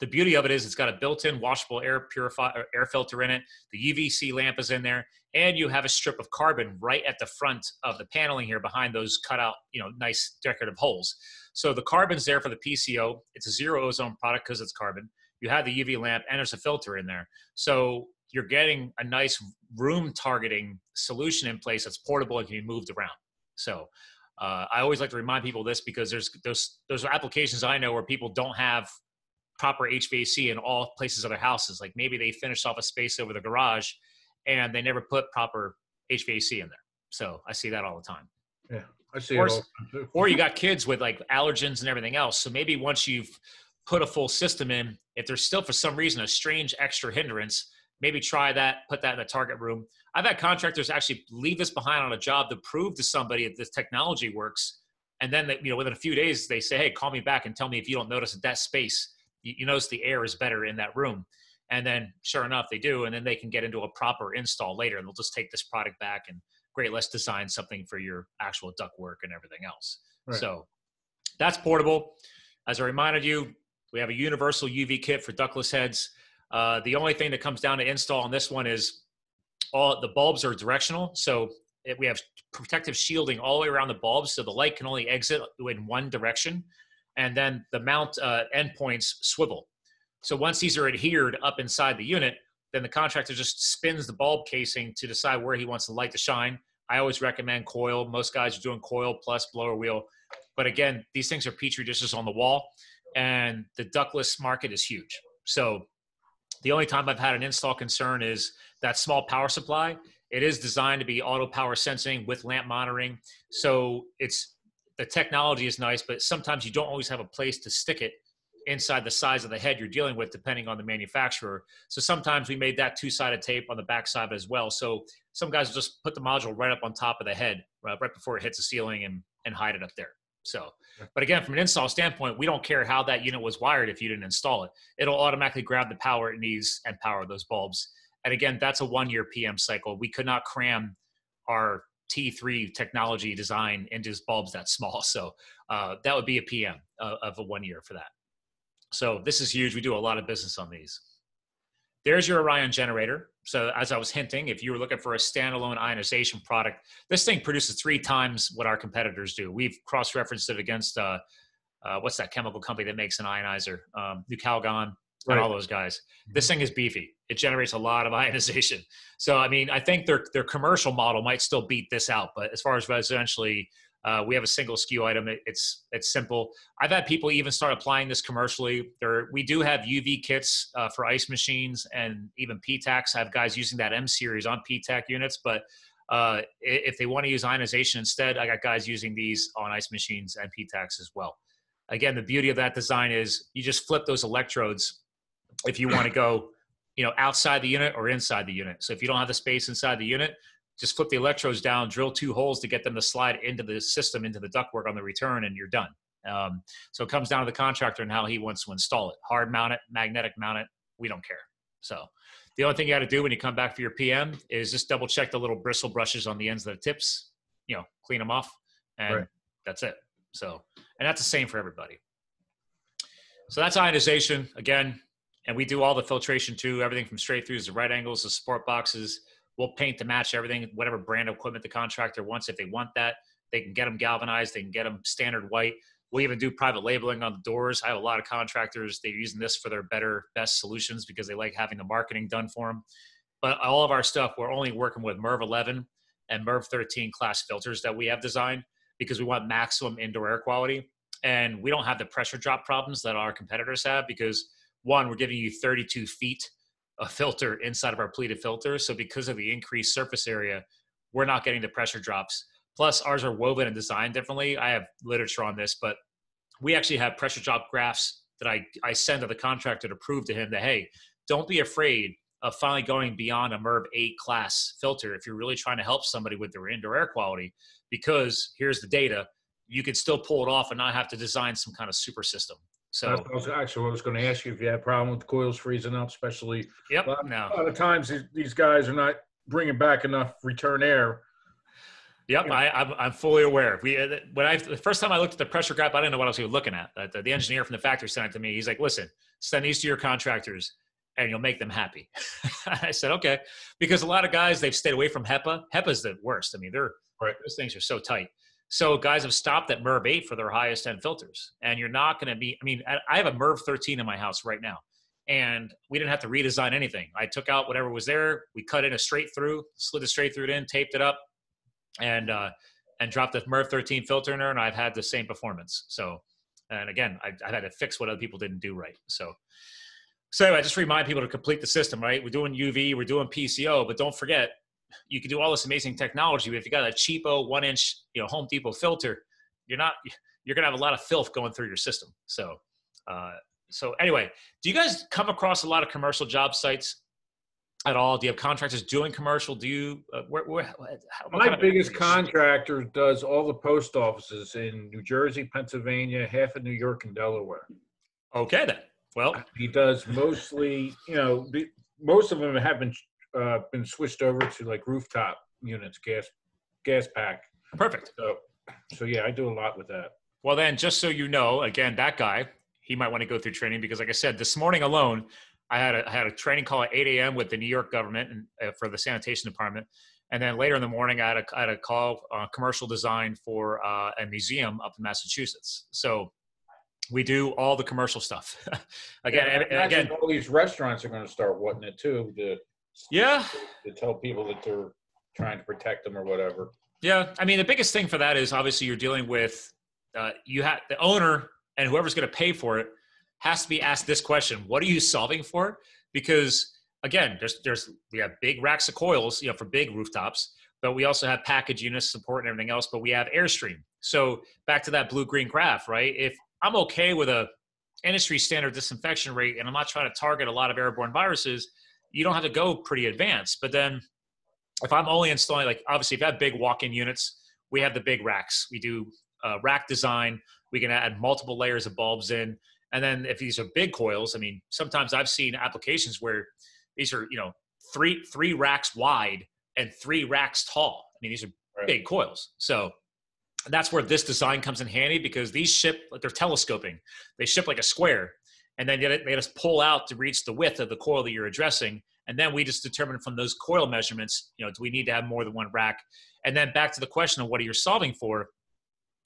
The beauty of it is it's got a built-in washable air purifier, air filter in it. The U V C lamp is in there, and you have a strip of carbon right at the front of the paneling here behind those cutout, you know, nice decorative holes. So the carbon's there for the P C O. It's a zero ozone product because it's carbon. You have the U V lamp, and there's a filter in there. So you're getting a nice room targeting solution in place that's portable and can be moved around. So uh, I always like to remind people of this because there's those those applications I know where people don't have proper H V A C in all places of their houses. Like maybe they finished off a space over the garage and they never put proper H V A C in there. So I see that all the time. Yeah, I see or, it all the time too. Or you got kids with like allergens and everything else. So maybe once you've put a full system in, if there's still for some reason a strange extra hindrance, maybe try that, put that in the target room. I've had contractors actually leave this behind on a job to prove to somebody that this technology works. And then they, you know, within a few days they say, hey, call me back and tell me if you don't notice that, that space, you notice the air is better in that room. And then sure enough, they do. And then they can get into a proper install later, and they'll just take this product back and great, let's design something for your actual ductwork and everything else. Right. So that's portable. As I reminded you, we have a universal U V kit for ductless heads. Uh, the only thing that comes down to install on this one is all the bulbs are directional. So it, we have protective shielding all the way around the bulbs, so the light can only exit in one direction. And then the mount uh, endpoints swivel. So once these are adhered up inside the unit, then the contractor just spins the bulb casing to decide where he wants the light to shine. I always recommend coil. Most guys are doing coil plus blower wheel. But again, these things are petri dishes on the wall, and the ductless market is huge. So the only time I've had an install concern is that small power supply. It is designed to be auto power sensing with lamp monitoring. So it's the technology is nice, but sometimes you don't always have a place to stick it inside the size of the head you're dealing with, depending on the manufacturer. So sometimes we made that two-sided tape on the backside as well. So some guys will just put the module right up on top of the head, right, right before it hits the ceiling, and, and hide it up there. So, but again, from an install standpoint, we don't care how that unit was wired if you didn't install it. It'll automatically grab the power it needs and power those bulbs. And again, that's a one-year P M cycle. We could not cram our T three technology design into bulbs that small. So uh, that would be a P M uh, of a one year for that. So this is huge. We do a lot of business on these. There's your Orion generator. So as I was hinting, if you were looking for a standalone ionization product, this thing produces three times what our competitors do. We've cross-referenced it against, uh, uh, what's that chemical company that makes an ionizer? Um, Nucalgon. Right. And all those guys. This thing is beefy. It generates a lot of ionization. So, I mean, I think their, their commercial model might still beat this out. But as far as residentially, uh, we have a single S K U item. It, it's, it's simple. I've had people even start applying this commercially. There, we do have U V kits uh, for ice machines and even P TACs. I have guys using that M series on P TAC units. But uh, if they want to use ionization instead, I got guys using these on ice machines and P TACs as well. Again, the beauty of that design is you just flip those electrodes if you want to go, you know, outside the unit or inside the unit. So if you don't have the space inside the unit, just flip the electrodes down, drill two holes to get them to slide into the system, into the ductwork on the return, and you're done. Um, so it comes down to the contractor and how he wants to install it. Hard mount it, magnetic mount it, we don't care. So the only thing you got to do when you come back for your P M is just double check the little bristle brushes on the ends of the tips, you know, clean them off, and right. That's it. So, and that's the same for everybody. So that's ionization again. And we do all the filtration too, everything from straight throughs to right angles to support boxes. We'll paint to match everything, whatever brand of equipment the contractor wants. If they want that, they can get them galvanized. They can get them standard white. We even do private labeling on the doors. I have a lot of contractors. They're using this for their better, best solutions because they like having the marketing done for them. But all of our stuff, we're only working with MERV eleven and MERV thirteen class filters that we have designed because we want maximum indoor air quality. And we don't have the pressure drop problems that our competitors have because one, we're giving you thirty-two feet of filter inside of our pleated filter. So because of the increased surface area, we're not getting the pressure drops. Plus, ours are woven and designed differently. I have literature on this, but we actually have pressure drop graphs that I, I send to the contractor to prove to him that, hey, don't be afraid of finally going beyond a MERV eight class filter if you're really trying to help somebody with their indoor air quality, because here's the data. You could still pull it off and not have to design some kind of super system. So I was, actually, I was going to ask you if you had a problem with the coils freezing up, especially. Yep. A lot, no. a lot of times these, these guys are not bringing back enough return air. Yep, you know. I, I'm, I'm fully aware. We when I the first time I looked at the pressure graph, I didn't know what I was even looking at. The, the engineer from the factory sent it to me. He's like, "Listen, send these to your contractors, and you'll make them happy." I said, "Okay," because a lot of guys they've stayed away from HEPA. HEPA's the worst. I mean, they're right. Those things are so tight. So guys have stopped at MERV eight for their highest end filters, and you're not going to be, I mean, I have a MERV thirteen in my house right now, and we didn't have to redesign anything. I took out whatever was there. We cut in a straight through, slid the straight through it in, taped it up, and, uh, and dropped the MERV thirteen filter in there, and I've had the same performance. So, and again, I, I've had to fix what other people didn't do right. So, so anyway, I just remind people to complete the system, right? We're doing U V, we're doing P C O, but don't forget, you can do all this amazing technology, but if you got a cheapo one inch, you know, Home Depot filter, you're not, you're going to have a lot of filth going through your system. So, uh, so anyway, do you guys come across a lot of commercial job sites at all? Do you have contractors doing commercial? Do you, uh, where, where, how, my biggest contractor does all the post offices in New Jersey, Pennsylvania, half of New York and Delaware. Okay then. Well, because mostly, you know, the, most of them have been uh, been switched over to like rooftop units, gas gas pack. Perfect. So, so yeah, I do a lot with that. Well, then, just so you know, again, that guy, he might want to go through training because, like I said, this morning alone, I had a I had a training call at eight A M with the New York government and uh, for the sanitation department. And then later in the morning, I had a, I had a call on uh, commercial design for uh, a museum up in Massachusetts. So we do all the commercial stuff. again, yeah, and, and again, all these restaurants are going to start wanting it too. To, yeah. To, to tell people that they're trying to protect them or whatever. Yeah. I mean, the biggest thing for that is obviously you're dealing with, uh, you have the owner and whoever's going to pay for it has to be asked this question. What are you solving for? Because again, there's, there's, we have big racks of coils, you know, for big rooftops, but we also have package units, support and everything else, but we have Airstream. So back to that blue green graph, right? If I'm okay with a industry standard disinfection rate and I'm not trying to target a lot of airborne viruses, you don't have to go pretty advanced. But then if I'm only installing, like obviously if I have big walk-in units, we have the big racks. We do uh, rack design. We can add multiple layers of bulbs in. And then if these are big coils, I mean, sometimes I've seen applications where these are, you know, three three racks wide and three racks tall. I mean, these are right. big coils. So that's where this design comes in handy because these ship, they're telescoping. They ship like a square, and then they just pull out to reach the width of the coil that you're addressing. And then we just determine from those coil measurements, you know, do we need to have more than one rack? And then back to the question of what are you solving for?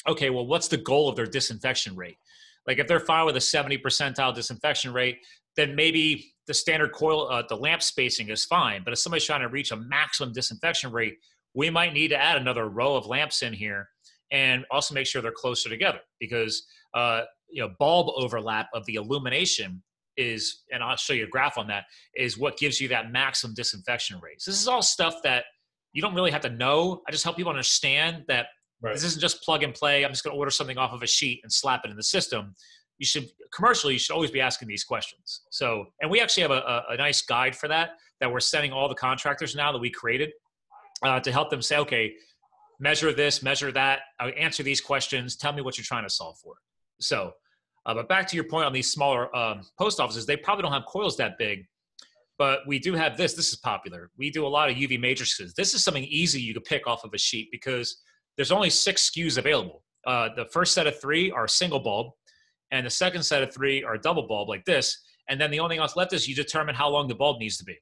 Okay, well, what's the goal of their disinfection rate? Like if they're fine with a seventy percentile disinfection rate, then maybe the standard coil, uh, the lamp spacing is fine. But if somebody's trying to reach a maximum disinfection rate, we might need to add another row of lamps in here and also make sure they're closer together because, uh, you know, bulb overlap of the illumination is, and I'll show you a graph on that, is what gives you that maximum disinfection rate. So this is all stuff that you don't really have to know. I just help people understand that right. This isn't just plug and play. I'm just going to order something off of a sheet and slap it in the system. You should, commercially, you should always be asking these questions. So, and we actually have a, a, a nice guide for that, that we're sending all the contractors now that we created uh, to help them say, okay, measure this, measure that, answer these questions, tell me what you're trying to solve for. So, uh, but back to your point on these smaller um, post offices, they probably don't have coils that big, but we do have this. This is popular. We do a lot of U V matrices. This is something easy you could pick off of a sheet because there's only six S K Us available. Uh, the first set of three are single bulb, and the second set of three are double bulb like this. And then the only thing else left is you determine how long the bulb needs to be.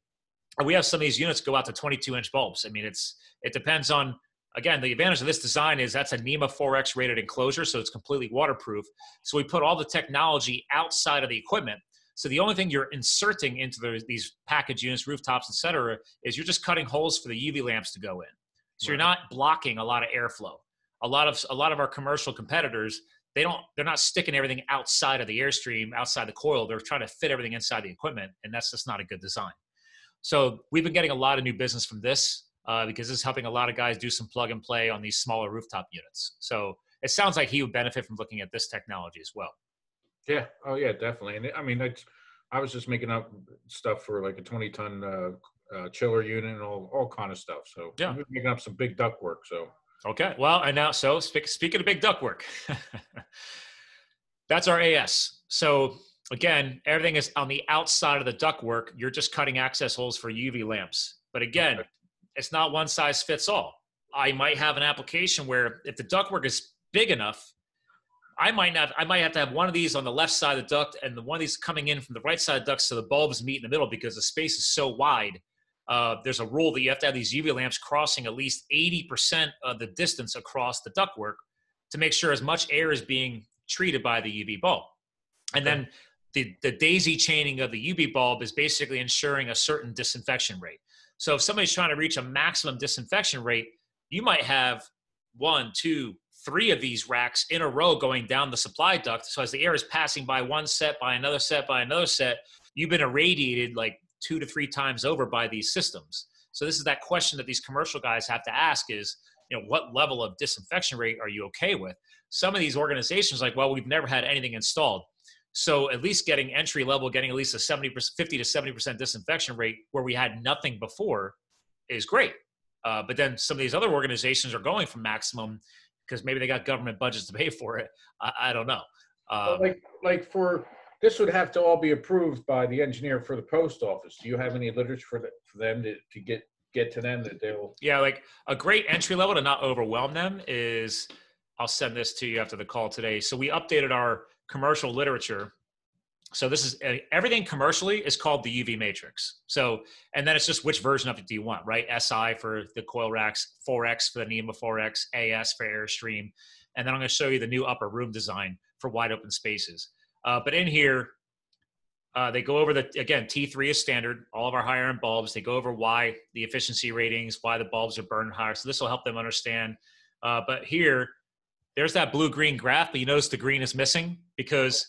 And we have some of these units go out to twenty-two inch bulbs. I mean, it's it depends on, again, the advantage of this design is that's a NEMA four X rated enclosure, so it's completely waterproof. So we put all the technology outside of the equipment. So the only thing you're inserting into the, these package units, rooftops, et cetera, is you're just cutting holes for the U V lamps to go in. So right. You're not blocking a lot of airflow. A lot of a lot of our commercial competitors, they don't, they're not sticking everything outside of the Airstream, outside the coil. They're trying to fit everything inside the equipment, and that's just not a good design. So we've been getting a lot of new business from this uh, because this is helping a lot of guys do some plug and play on these smaller rooftop units. So it sounds like he would benefit from looking at this technology as well. Yeah. Oh yeah, definitely. And I mean, I, I was just making up stuff for like a twenty ton uh, uh, chiller unit and all, all kind of stuff. So yeah, we're making up some big duct work. So. Okay. Well, and now, so speak, speaking of big duct work, that's our A S. So again, everything is on the outside of the duct work. You're just cutting access holes for U V lamps. But again, okay. It's not one size fits all. I might have an application where if the duct work is big enough, I might not, I might have to have one of these on the left side of the duct and the one of these coming in from the right side of the duct so the bulbs meet in the middle because the space is so wide. Uh, there's a rule that you have to have these U V lamps crossing at least eighty percent of the distance across the ductwork to make sure as much air is being treated by the U V bulb. And okay. then the, the daisy chaining of the U V bulb is basically ensuring a certain disinfection rate. So if somebody's trying to reach a maximum disinfection rate, you might have one, two, three of these racks in a row going down the supply duct. So as the air is passing by one set, by another set, by another set, you've been irradiated like two to three times over by these systems. So this is that question that these commercial guys have to ask is, you know, what level of disinfection rate are you okay with? Some of these organizations are like, well, we've never had anything installed. So at least getting entry level, getting at least a seventy percent, fifty to seventy percent disinfection rate where we had nothing before is great. Uh, but then some of these other organizations are going for maximum because maybe they got government budgets to pay for it. I, I don't know. Um, like, like for This would have to all be approved by the engineer for the post office. Do you have any literature for, the, for them to, to get, get to them that they'll? Yeah, like a great entry level to not overwhelm them is, I'll send this to you after the call today. So we updated our commercial literature. So this is, everything commercially is called the U V matrix. So, and then it's just which version of it do you want, right? S I for the coil racks, four X for the NEMA four X, A S for Airstream. And then I'm going to show you the new upper room design for wide open spaces. Uh, but in here, uh, they go over the, again, T three is standard, all of our higher end bulbs. They go over why the efficiency ratings, why the bulbs are burned higher. So this will help them understand. Uh, but here, there's that blue-green graph, but you notice the green is missing because,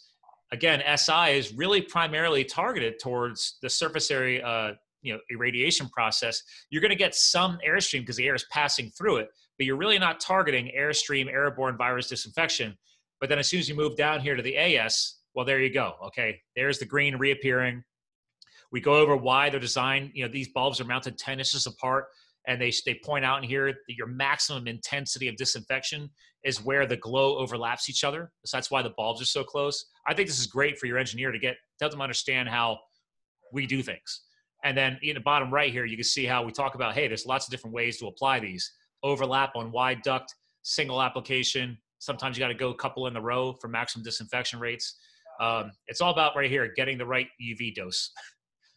again, S I is really primarily targeted towards the surface area, uh, you know, irradiation process. You're going to get some airstream because the air is passing through it, but you're really not targeting airstream, airborne virus disinfection. But then as soon as you move down here to the A S, well, there you go. Okay, there's the green reappearing. We go over why they're designed. You know, these bulbs are mounted ten inches apart. And they, they point out in here that your maximum intensity of disinfection is where the glow overlaps each other. So that's why the bulbs are so close. I think this is great for your engineer to get, to help them understand how we do things. And then in the bottom right here, you can see how we talk about, hey, there's lots of different ways to apply these. Overlap on wide duct, single application. Sometimes you got to go a couple in a row for maximum disinfection rates. Um, it's all about right here, getting the right U V dose.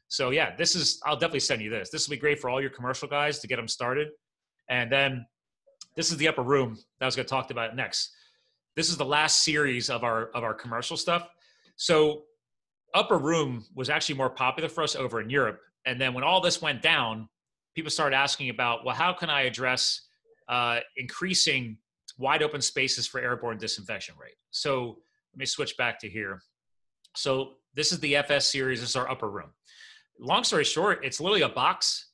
So yeah, this is, I'll definitely send you this. This will be great for all your commercial guys to get them started. And then this is the upper room that I was going to talk about next. This is the last series of our, of our commercial stuff. So upper room was actually more popular for us over in Europe. And then when all this went down, people started asking about, well, how can I address uh, increasing wide open spaces for airborne disinfection rate? So let me switch back to here. So this is the F S series. This is our upper room. Long story short, it's literally a box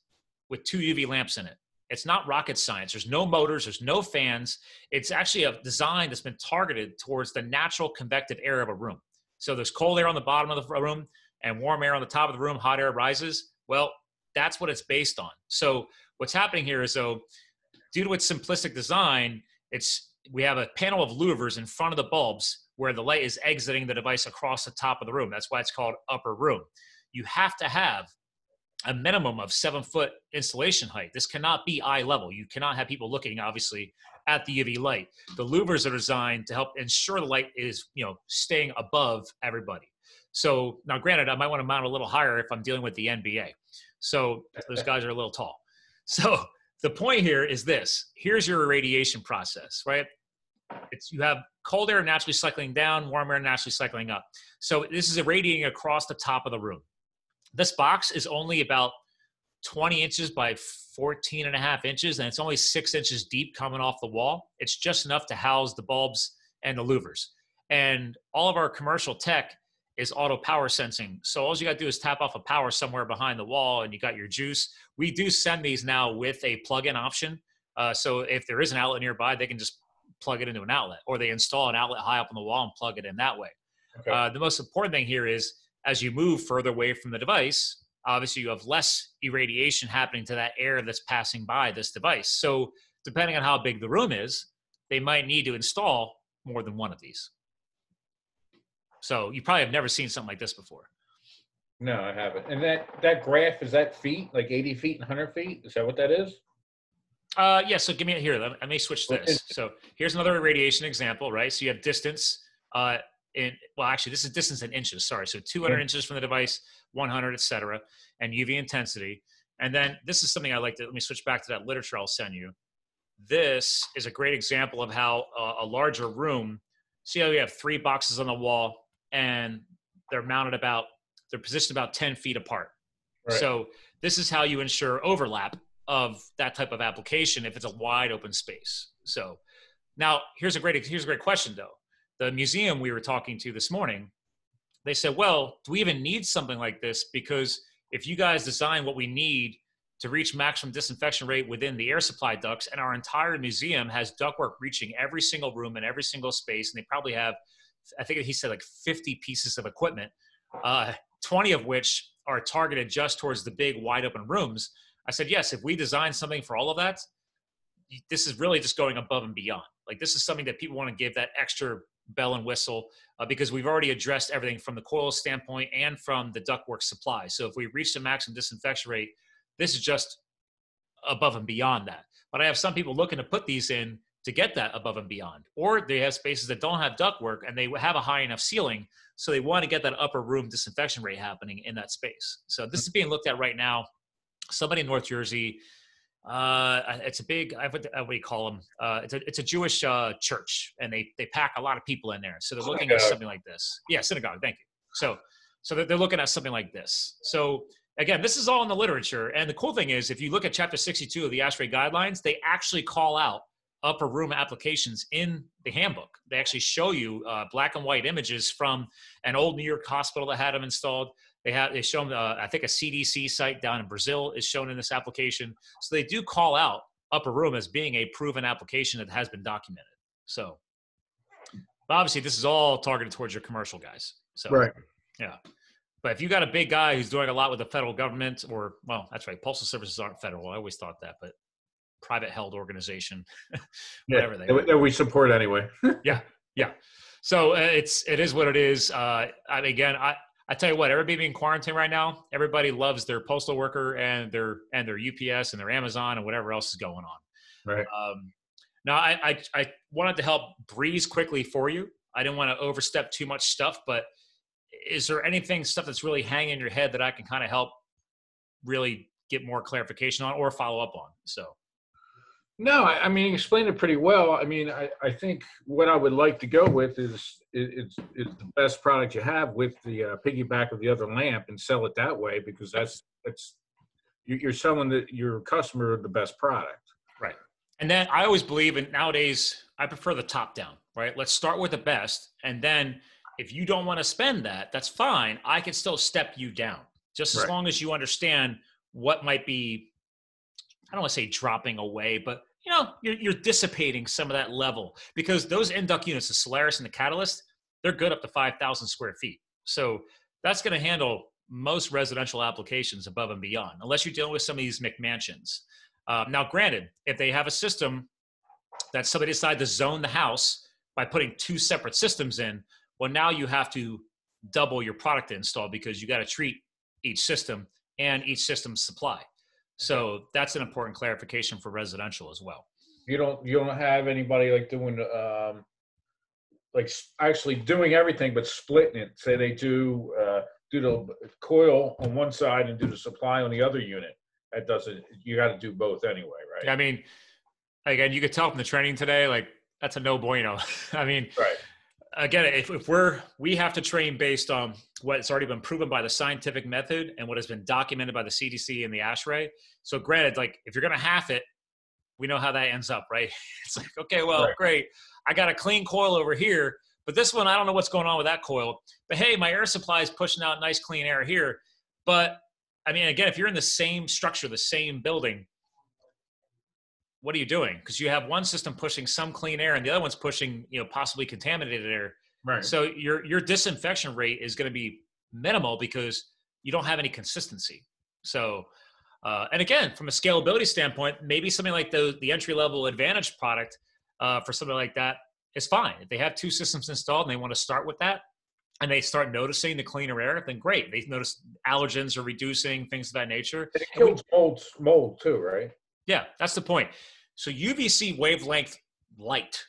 with two U V lamps in it. It's not rocket science. There's no motors. There's no fans. It's actually a design that's been targeted towards the natural convective air of a room. So there's cold air on the bottom of the room and warm air on the top of the room. Hot air rises. Well, that's what it's based on. So what's happening here is, though, due to its simplistic design, it's we have a panel of louvers in front of the bulbs where the light is exiting the device across the top of the room. That's why it's called upper room. You have to have a minimum of seven foot installation height. This cannot be eye level. You cannot have people looking, obviously, at the U V light. The louvers are designed to help ensure the light is, you know, staying above everybody. So now, granted, I might want to mount a little higher if I'm dealing with the N B A. So those guys are a little tall. So the point here is this. Here's your irradiation process, right? It's, you have cold air naturally cycling down, warm air naturally cycling up. So this is irradiating across the top of the room. This box is only about twenty inches by fourteen and a half inches, and it's only six inches deep coming off the wall. It's just enough to house the bulbs and the louvers. And all of our commercial tech is auto power sensing. So all you got to do is tap off a power somewhere behind the wall, and you got your juice. We do send these now with a plug-in option. Uh, so if there is an outlet nearby, they can just plug it into an outlet, or they install an outlet high up on the wall and plug it in that way. Okay. Uh, the most important thing here is, as you move further away from the device, obviously you have less irradiation happening to that air that's passing by this device. So depending on how big the room is, they might need to install more than one of these. So you probably have never seen something like this before. No, I haven't. And that, that graph, is that feet, like eighty feet and one hundred feet? Is that what that is? Uh, yeah, so give me it here. I may switch this. So here's another irradiation example, right? So you have distance. Uh, In, well, actually, this is distance in inches, sorry. So two hundred inches from the device, one hundred, et cetera, and U V intensity. And then this is something I like to, let me switch back to that literature I'll send you. This is a great example of how uh, a larger room, see how we have three boxes on the wall, and they're mounted about, they're positioned about ten feet apart. Right. So this is how you ensure overlap of that type of application if it's a wide open space. So now here's a great, here's a great question though. The museum we were talking to this morning, they said, well, do we even need something like this? Because if you guys design what we need to reach maximum disinfection rate within the air supply ducts, and our entire museum has ductwork reaching every single room and every single space, and they probably have, I think he said like fifty pieces of equipment, uh, twenty of which are targeted just towards the big wide open rooms. I said, yes, if we design something for all of that, this is really just going above and beyond. Like this is something that people want to give that extra bell and whistle, uh, because we've already addressed everything from the coil standpoint and from the ductwork supply. So if we reach the maximum disinfection rate, this is just above and beyond that. But I have some people looking to put these in to get that above and beyond, or they have spaces that don't have ductwork and they have a high enough ceiling, so they want to get that upper room disinfection rate happening in that space. So this is being looked at right now. Somebody in North Jersey, uh, it's a big, I what do you call them? Uh, it's, a, it's a Jewish uh, church, and they, they pack a lot of people in there. So they're looking synagogue. at something like this. Yeah, synagogue, thank you. So, so they're looking at something like this. So again, this is all in the literature. And the cool thing is, if you look at chapter sixty-two of the ASHRAE guidelines, they actually call out upper room applications in the handbook. They actually show you uh, black and white images from an old New York hospital that had them installed. They have, they show them, uh, I think a C D C site down in Brazil is shown in this application. So they do call out upper room as being a proven application that has been documented. So, but obviously this is all targeted towards your commercial guys. So, right. Yeah. But if you got a big guy who's doing a lot with the federal government, or, well, that's right, postal services aren't federal. I always thought that, but private held organization, whatever yeah, they are. That we support anyway. yeah. Yeah. So uh, it's, it is what it is. Uh, and again, I, I tell you what, everybody in quarantine right now, everybody loves their postal worker and their, and their U P S and their Amazon and whatever else is going on. Right. Um, now I, I, I wanted to help breeze quickly for you. I didn't want to overstep too much stuff, but is there anything, stuff that's really hanging in your head that I can kind of help really get more clarification on or follow up on? So. No, I, I mean, you explained it pretty well. I mean, I, I think what I would like to go with is it's it, it's the best product you have with the uh, piggyback of the other lamp and sell it that way, because that's that's you're selling the, your customer the best product. Right. And then I always believe in nowadays, I prefer the top down, right? Let's start with the best. And then if you don't want to spend that, that's fine. I can still step you down just as right. long as you understand what might be, I don't want to say dropping away, but you know, you're, you're dissipating some of that level, because those induct units, the Solaris and the Catalyst, they're good up to five thousand square feet. So that's going to handle most residential applications above and beyond, unless you're dealing with some of these McMansions. Uh, now, granted, if they have a system that somebody decided to zone the house by putting two separate systems in, well, now you have to double your product install, because you got to treat each system and each system's supply. So that's an important clarification for residential as well. You don't you don't have anybody like doing um, like actually doing everything but splitting it. Say they do uh, do the coil on one side and do the supply on the other unit. That doesn't. You got to do both anyway, right? I mean, again, you could tell from the training today, like that's a no bueno. I mean, right. Again, if, if we're, we have to train based on what's already been proven by the scientific method and what has been documented by the C D C and the ASHRAE. So granted, like if you're going to half it, we know how that ends up, right? It's like, okay, well, right. great. I got a clean coil over here, but this one, I don't know what's going on with that coil, but hey, my air supply is pushing out nice clean air here. But I mean, again, if you're in the same structure, the same building, what are you doing? Because you have one system pushing some clean air and the other one's pushing, you know, possibly contaminated air. Right. So your, your disinfection rate is going to be minimal because you don't have any consistency. So, uh, and again, from a scalability standpoint, maybe something like the, the entry-level Advantage product uh, for something like that is fine. If they have two systems installed and they want to start with that and they start noticing the cleaner air, then great. They notice allergens are reducing, things of that nature. It kills mold, mold too, right? Yeah, that's the point. So U V C wavelength light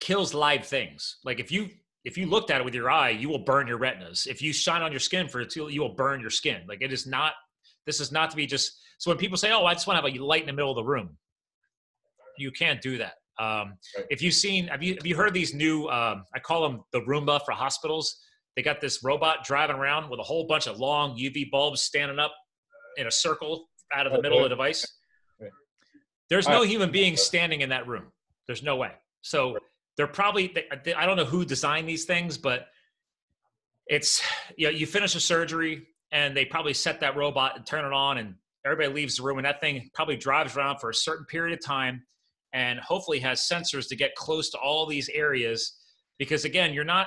kills live things. Like if you if you looked at it with your eye, you will burn your retinas. If you shine on your skin for it, you will burn your skin. Like it is not, this is not to be just, so when people say, oh, I just want to have a light in the middle of the room, you can't do that. Um, right. If you've seen, have you, have you heard of these new, um, I call them the Roomba for hospitals? They got this robot driving around with a whole bunch of long U V bulbs standing up in a circle out of the oh, middle boy. of the device. There's no human being standing in that room. There's no way. So they're probably, they, I don't know who designed these things, but it's, you know, you finish a surgery and they probably set that robot and turn it on and everybody leaves the room, and that thing probably drives around for a certain period of time and hopefully has sensors to get close to all these areas, because again, you're not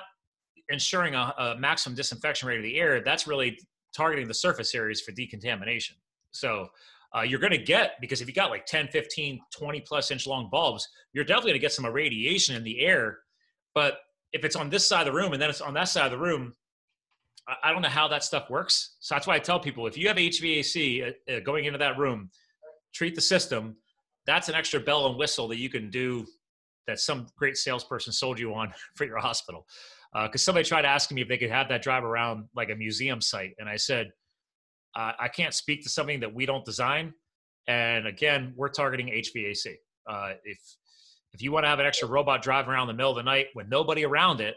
ensuring a, a maximum disinfection rate of the air. That's really targeting the surface areas for decontamination. So Uh, you're going to get, because if you got like ten, fifteen, twenty plus inch long bulbs, you're definitely going to get some irradiation in the air, but if it's on this side of the room and then it's on that side of the room, I don't know how that stuff works. So that's why I tell people, if you have H V A C uh, going into that room, treat the system. That's an extra bell and whistle that you can do that some great salesperson sold you on for your hospital. Because uh, somebody tried asking me if they could have that drive around like a museum site. And I said, uh, I can't speak to something that we don't design. And again, we're targeting H V A C. Uh, if, if you want to have an extra robot driving around in the middle of the night with nobody around it,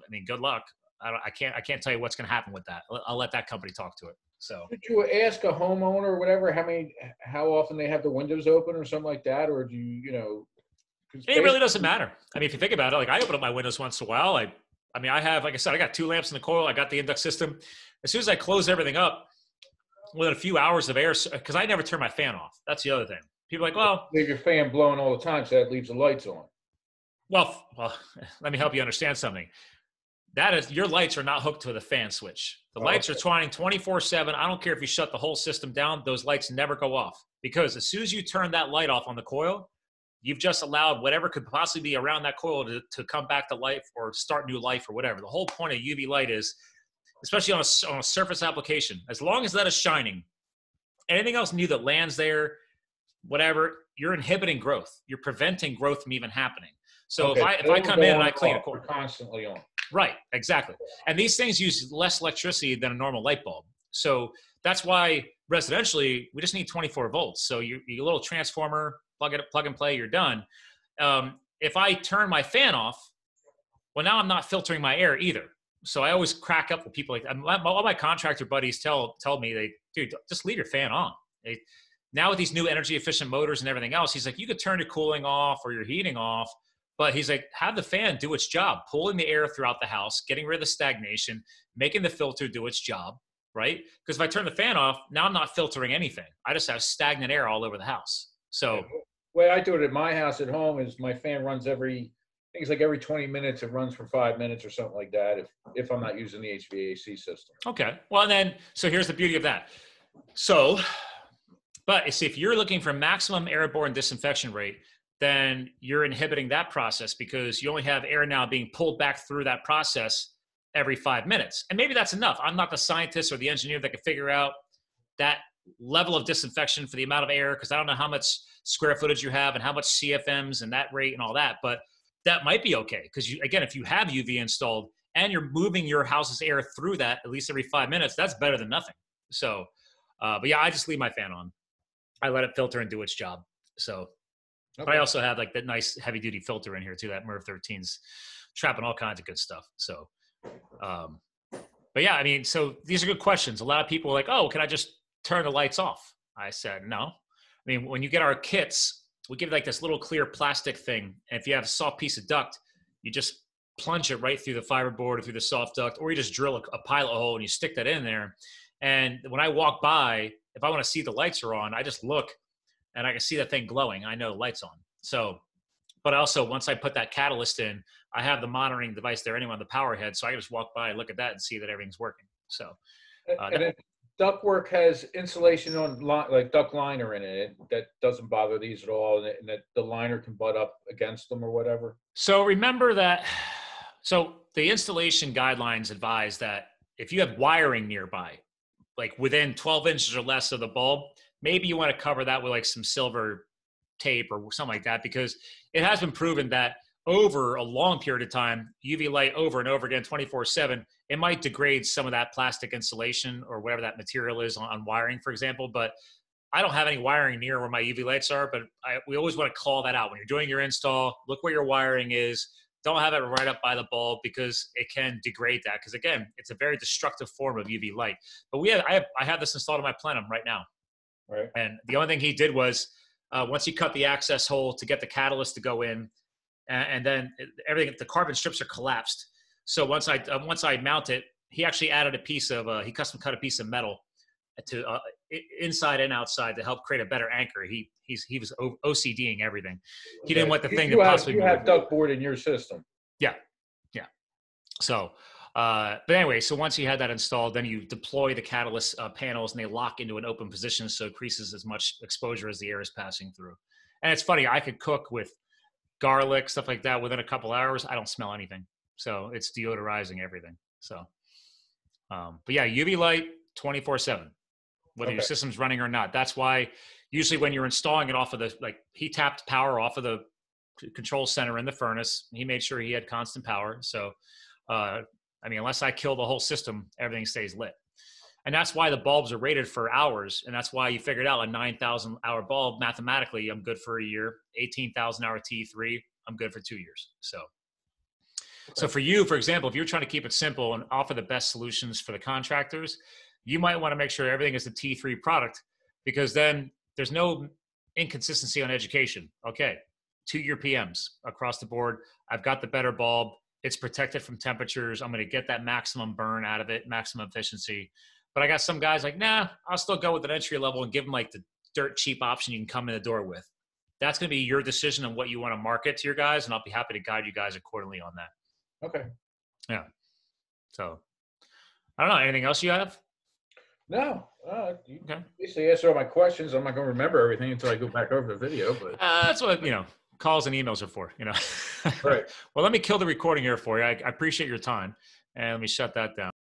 I mean, good luck. I, don't, I can't. I can't tell you what's going to happen with that. I'll, I'll let that company talk to it. So, did you ask a homeowner or whatever how many, how often they have the windows open or something like that, or do you, you know? It really doesn't matter. I mean, if you think about it, like I open up my windows once in a while. I, I mean, I have, like I said, I got two lamps in the coil. I got the induct system. As soon as I close everything up, within a few hours of air, because I never turn my fan off. That's the other thing. People are like, well, you leave your fan blowing all the time, so that leaves the lights on. Well, well, let me help you understand something. That is, your lights are not hooked to the fan switch. The oh, lights okay. are twining twenty-four seven. I don't care if you shut the whole system down. Those lights never go off. Because as soon as you turn that light off on the coil, you've just allowed whatever could possibly be around that coil to, to come back to life or start new life or whatever. The whole point of U V light is, especially on a, on a surface application, as long as that is shining, anything else new that lands there, whatever, you're inhibiting growth. You're preventing growth from even happening. So okay. if I, if I come in and I clean a coil. Constantly on. Right, exactly. And these things use less electricity than a normal light bulb. So that's why residentially, we just need twenty-four volts. So your, your little transformer, plug it, plug and play, you're done. Um, if I turn my fan off, well, now I'm not filtering my air either. So I always crack up with people like that. My, my, all my contractor buddies tell, tell me, they, dude, just leave your fan on. They, now with these new energy efficient motors and everything else, he's like, you could turn your cooling off or your heating off. But he's like, have the fan do its job, pulling the air throughout the house, getting rid of the stagnation, making the filter do its job, right? Because if I turn the fan off, now I'm not filtering anything. I just have stagnant air all over the house. So the way I do it at my house at home is my fan runs every, I think it's like every twenty minutes, it runs for five minutes or something like that if, if I'm not using the H V A C system. Okay, well and then, so here's the beauty of that. So, but see, if you're looking for maximum airborne disinfection rate, then you're inhibiting that process because you only have air now being pulled back through that process every five minutes. And maybe that's enough. I'm not the scientist or the engineer that can figure out that level of disinfection for the amount of air because I don't know how much square footage you have and how much C F Ms and that rate and all that. But that might be okay because, you, again, if you have U V installed and you're moving your house's air through that at least every five minutes, that's better than nothing. So, uh, but yeah, I just leave my fan on. I let it filter and do its job. So. Okay. But I also have like that nice heavy duty filter in here too, that MERV thirteen's trapping all kinds of good stuff. So, um, but yeah, I mean, so these are good questions. A lot of people are like, oh, can I just turn the lights off? I said, no. I mean, when you get our kits, we give like this little clear plastic thing. And if you have a soft piece of duct, you just plunge it right through the fiberboard or through the soft duct, or you just drill a, a pilot hole and you stick that in there. And when I walk by, if I want to see the lights are on, I just look. And I can see that thing glowing. I know the light's on. So, but also once I put that catalyst in, I have the monitoring device there anyway on the power head. So I can just walk by and look at that and see that everything's working. So. Uh, and if ductwork has insulation on like duct liner in it, that doesn't bother these at all. And, it, and that the liner can butt up against them or whatever. So remember that. So the installation guidelines advise that if you have wiring nearby, like within twelve inches or less of the bulb, maybe you want to cover that with like some silver tape or something like that, because it has been proven that over a long period of time, U V light over and over again, twenty-four seven, it might degrade some of that plastic insulation or whatever that material is on, on wiring, for example. But I don't have any wiring near where my U V lights are, but I, we always want to call that out. When you're doing your install, look where your wiring is. Don't have it right up by the bulb because it can degrade that. Because again, it's a very destructive form of U V light. But we have, I have, I have this installed in my plenum right now. Right. And the only thing he did was uh, once he cut the access hole to get the catalyst to go in, and, and then everything, the carbon strips are collapsed. So once I uh, once I mount it, he actually added a piece of uh, he custom cut a piece of metal to uh, inside and outside to help create a better anchor. He he's he was O C D ing everything. He okay. didn't want the you, thing you to have, possibly. You have ductboard in your system. Yeah, yeah. So. Uh, but anyway, so once you had that installed, then you deploy the catalyst uh, panels and they lock into an open position. So it increases as much exposure as the air is passing through. And it's funny, I could cook with garlic, stuff like that, within a couple hours, I don't smell anything. So it's deodorizing everything. So, um, but yeah, U V light twenty-four seven, whether okay. your system's running or not. That's why usually when you're installing it off of the, like he tapped power off of the control center in the furnace. He made sure he had constant power. So, uh, I mean, unless I kill the whole system, everything stays lit. And that's why the bulbs are rated for hours. And that's why you figured out a nine thousand hour bulb, mathematically, I'm good for a year. eighteen thousand hour T three, I'm good for two years. So, so for you, for example, if you're trying to keep it simple and offer the best solutions for the contractors, you might want to make sure everything is a T three product, because then there's no inconsistency on education. Okay, two-year P Ms across the board. I've got the better bulb. It's protected from temperatures. I'm going to get that maximum burn out of it, maximum efficiency. But I got some guys like, nah, I'll still go with an entry level and give them like the dirt cheap option you can come in the door with. That's going to be your decision on what you want to market to your guys, and I'll be happy to guide you guys accordingly on that. Okay. Yeah. So, I don't know. Anything else you have? No. Uh, you okay. basically answered all my questions. I'm not going to remember everything until I go back over the video. But uh, that's what, you know, calls and emails are for, you know. Right. Well, let me kill the recording here for you. I, I appreciate your time. And let me shut that down.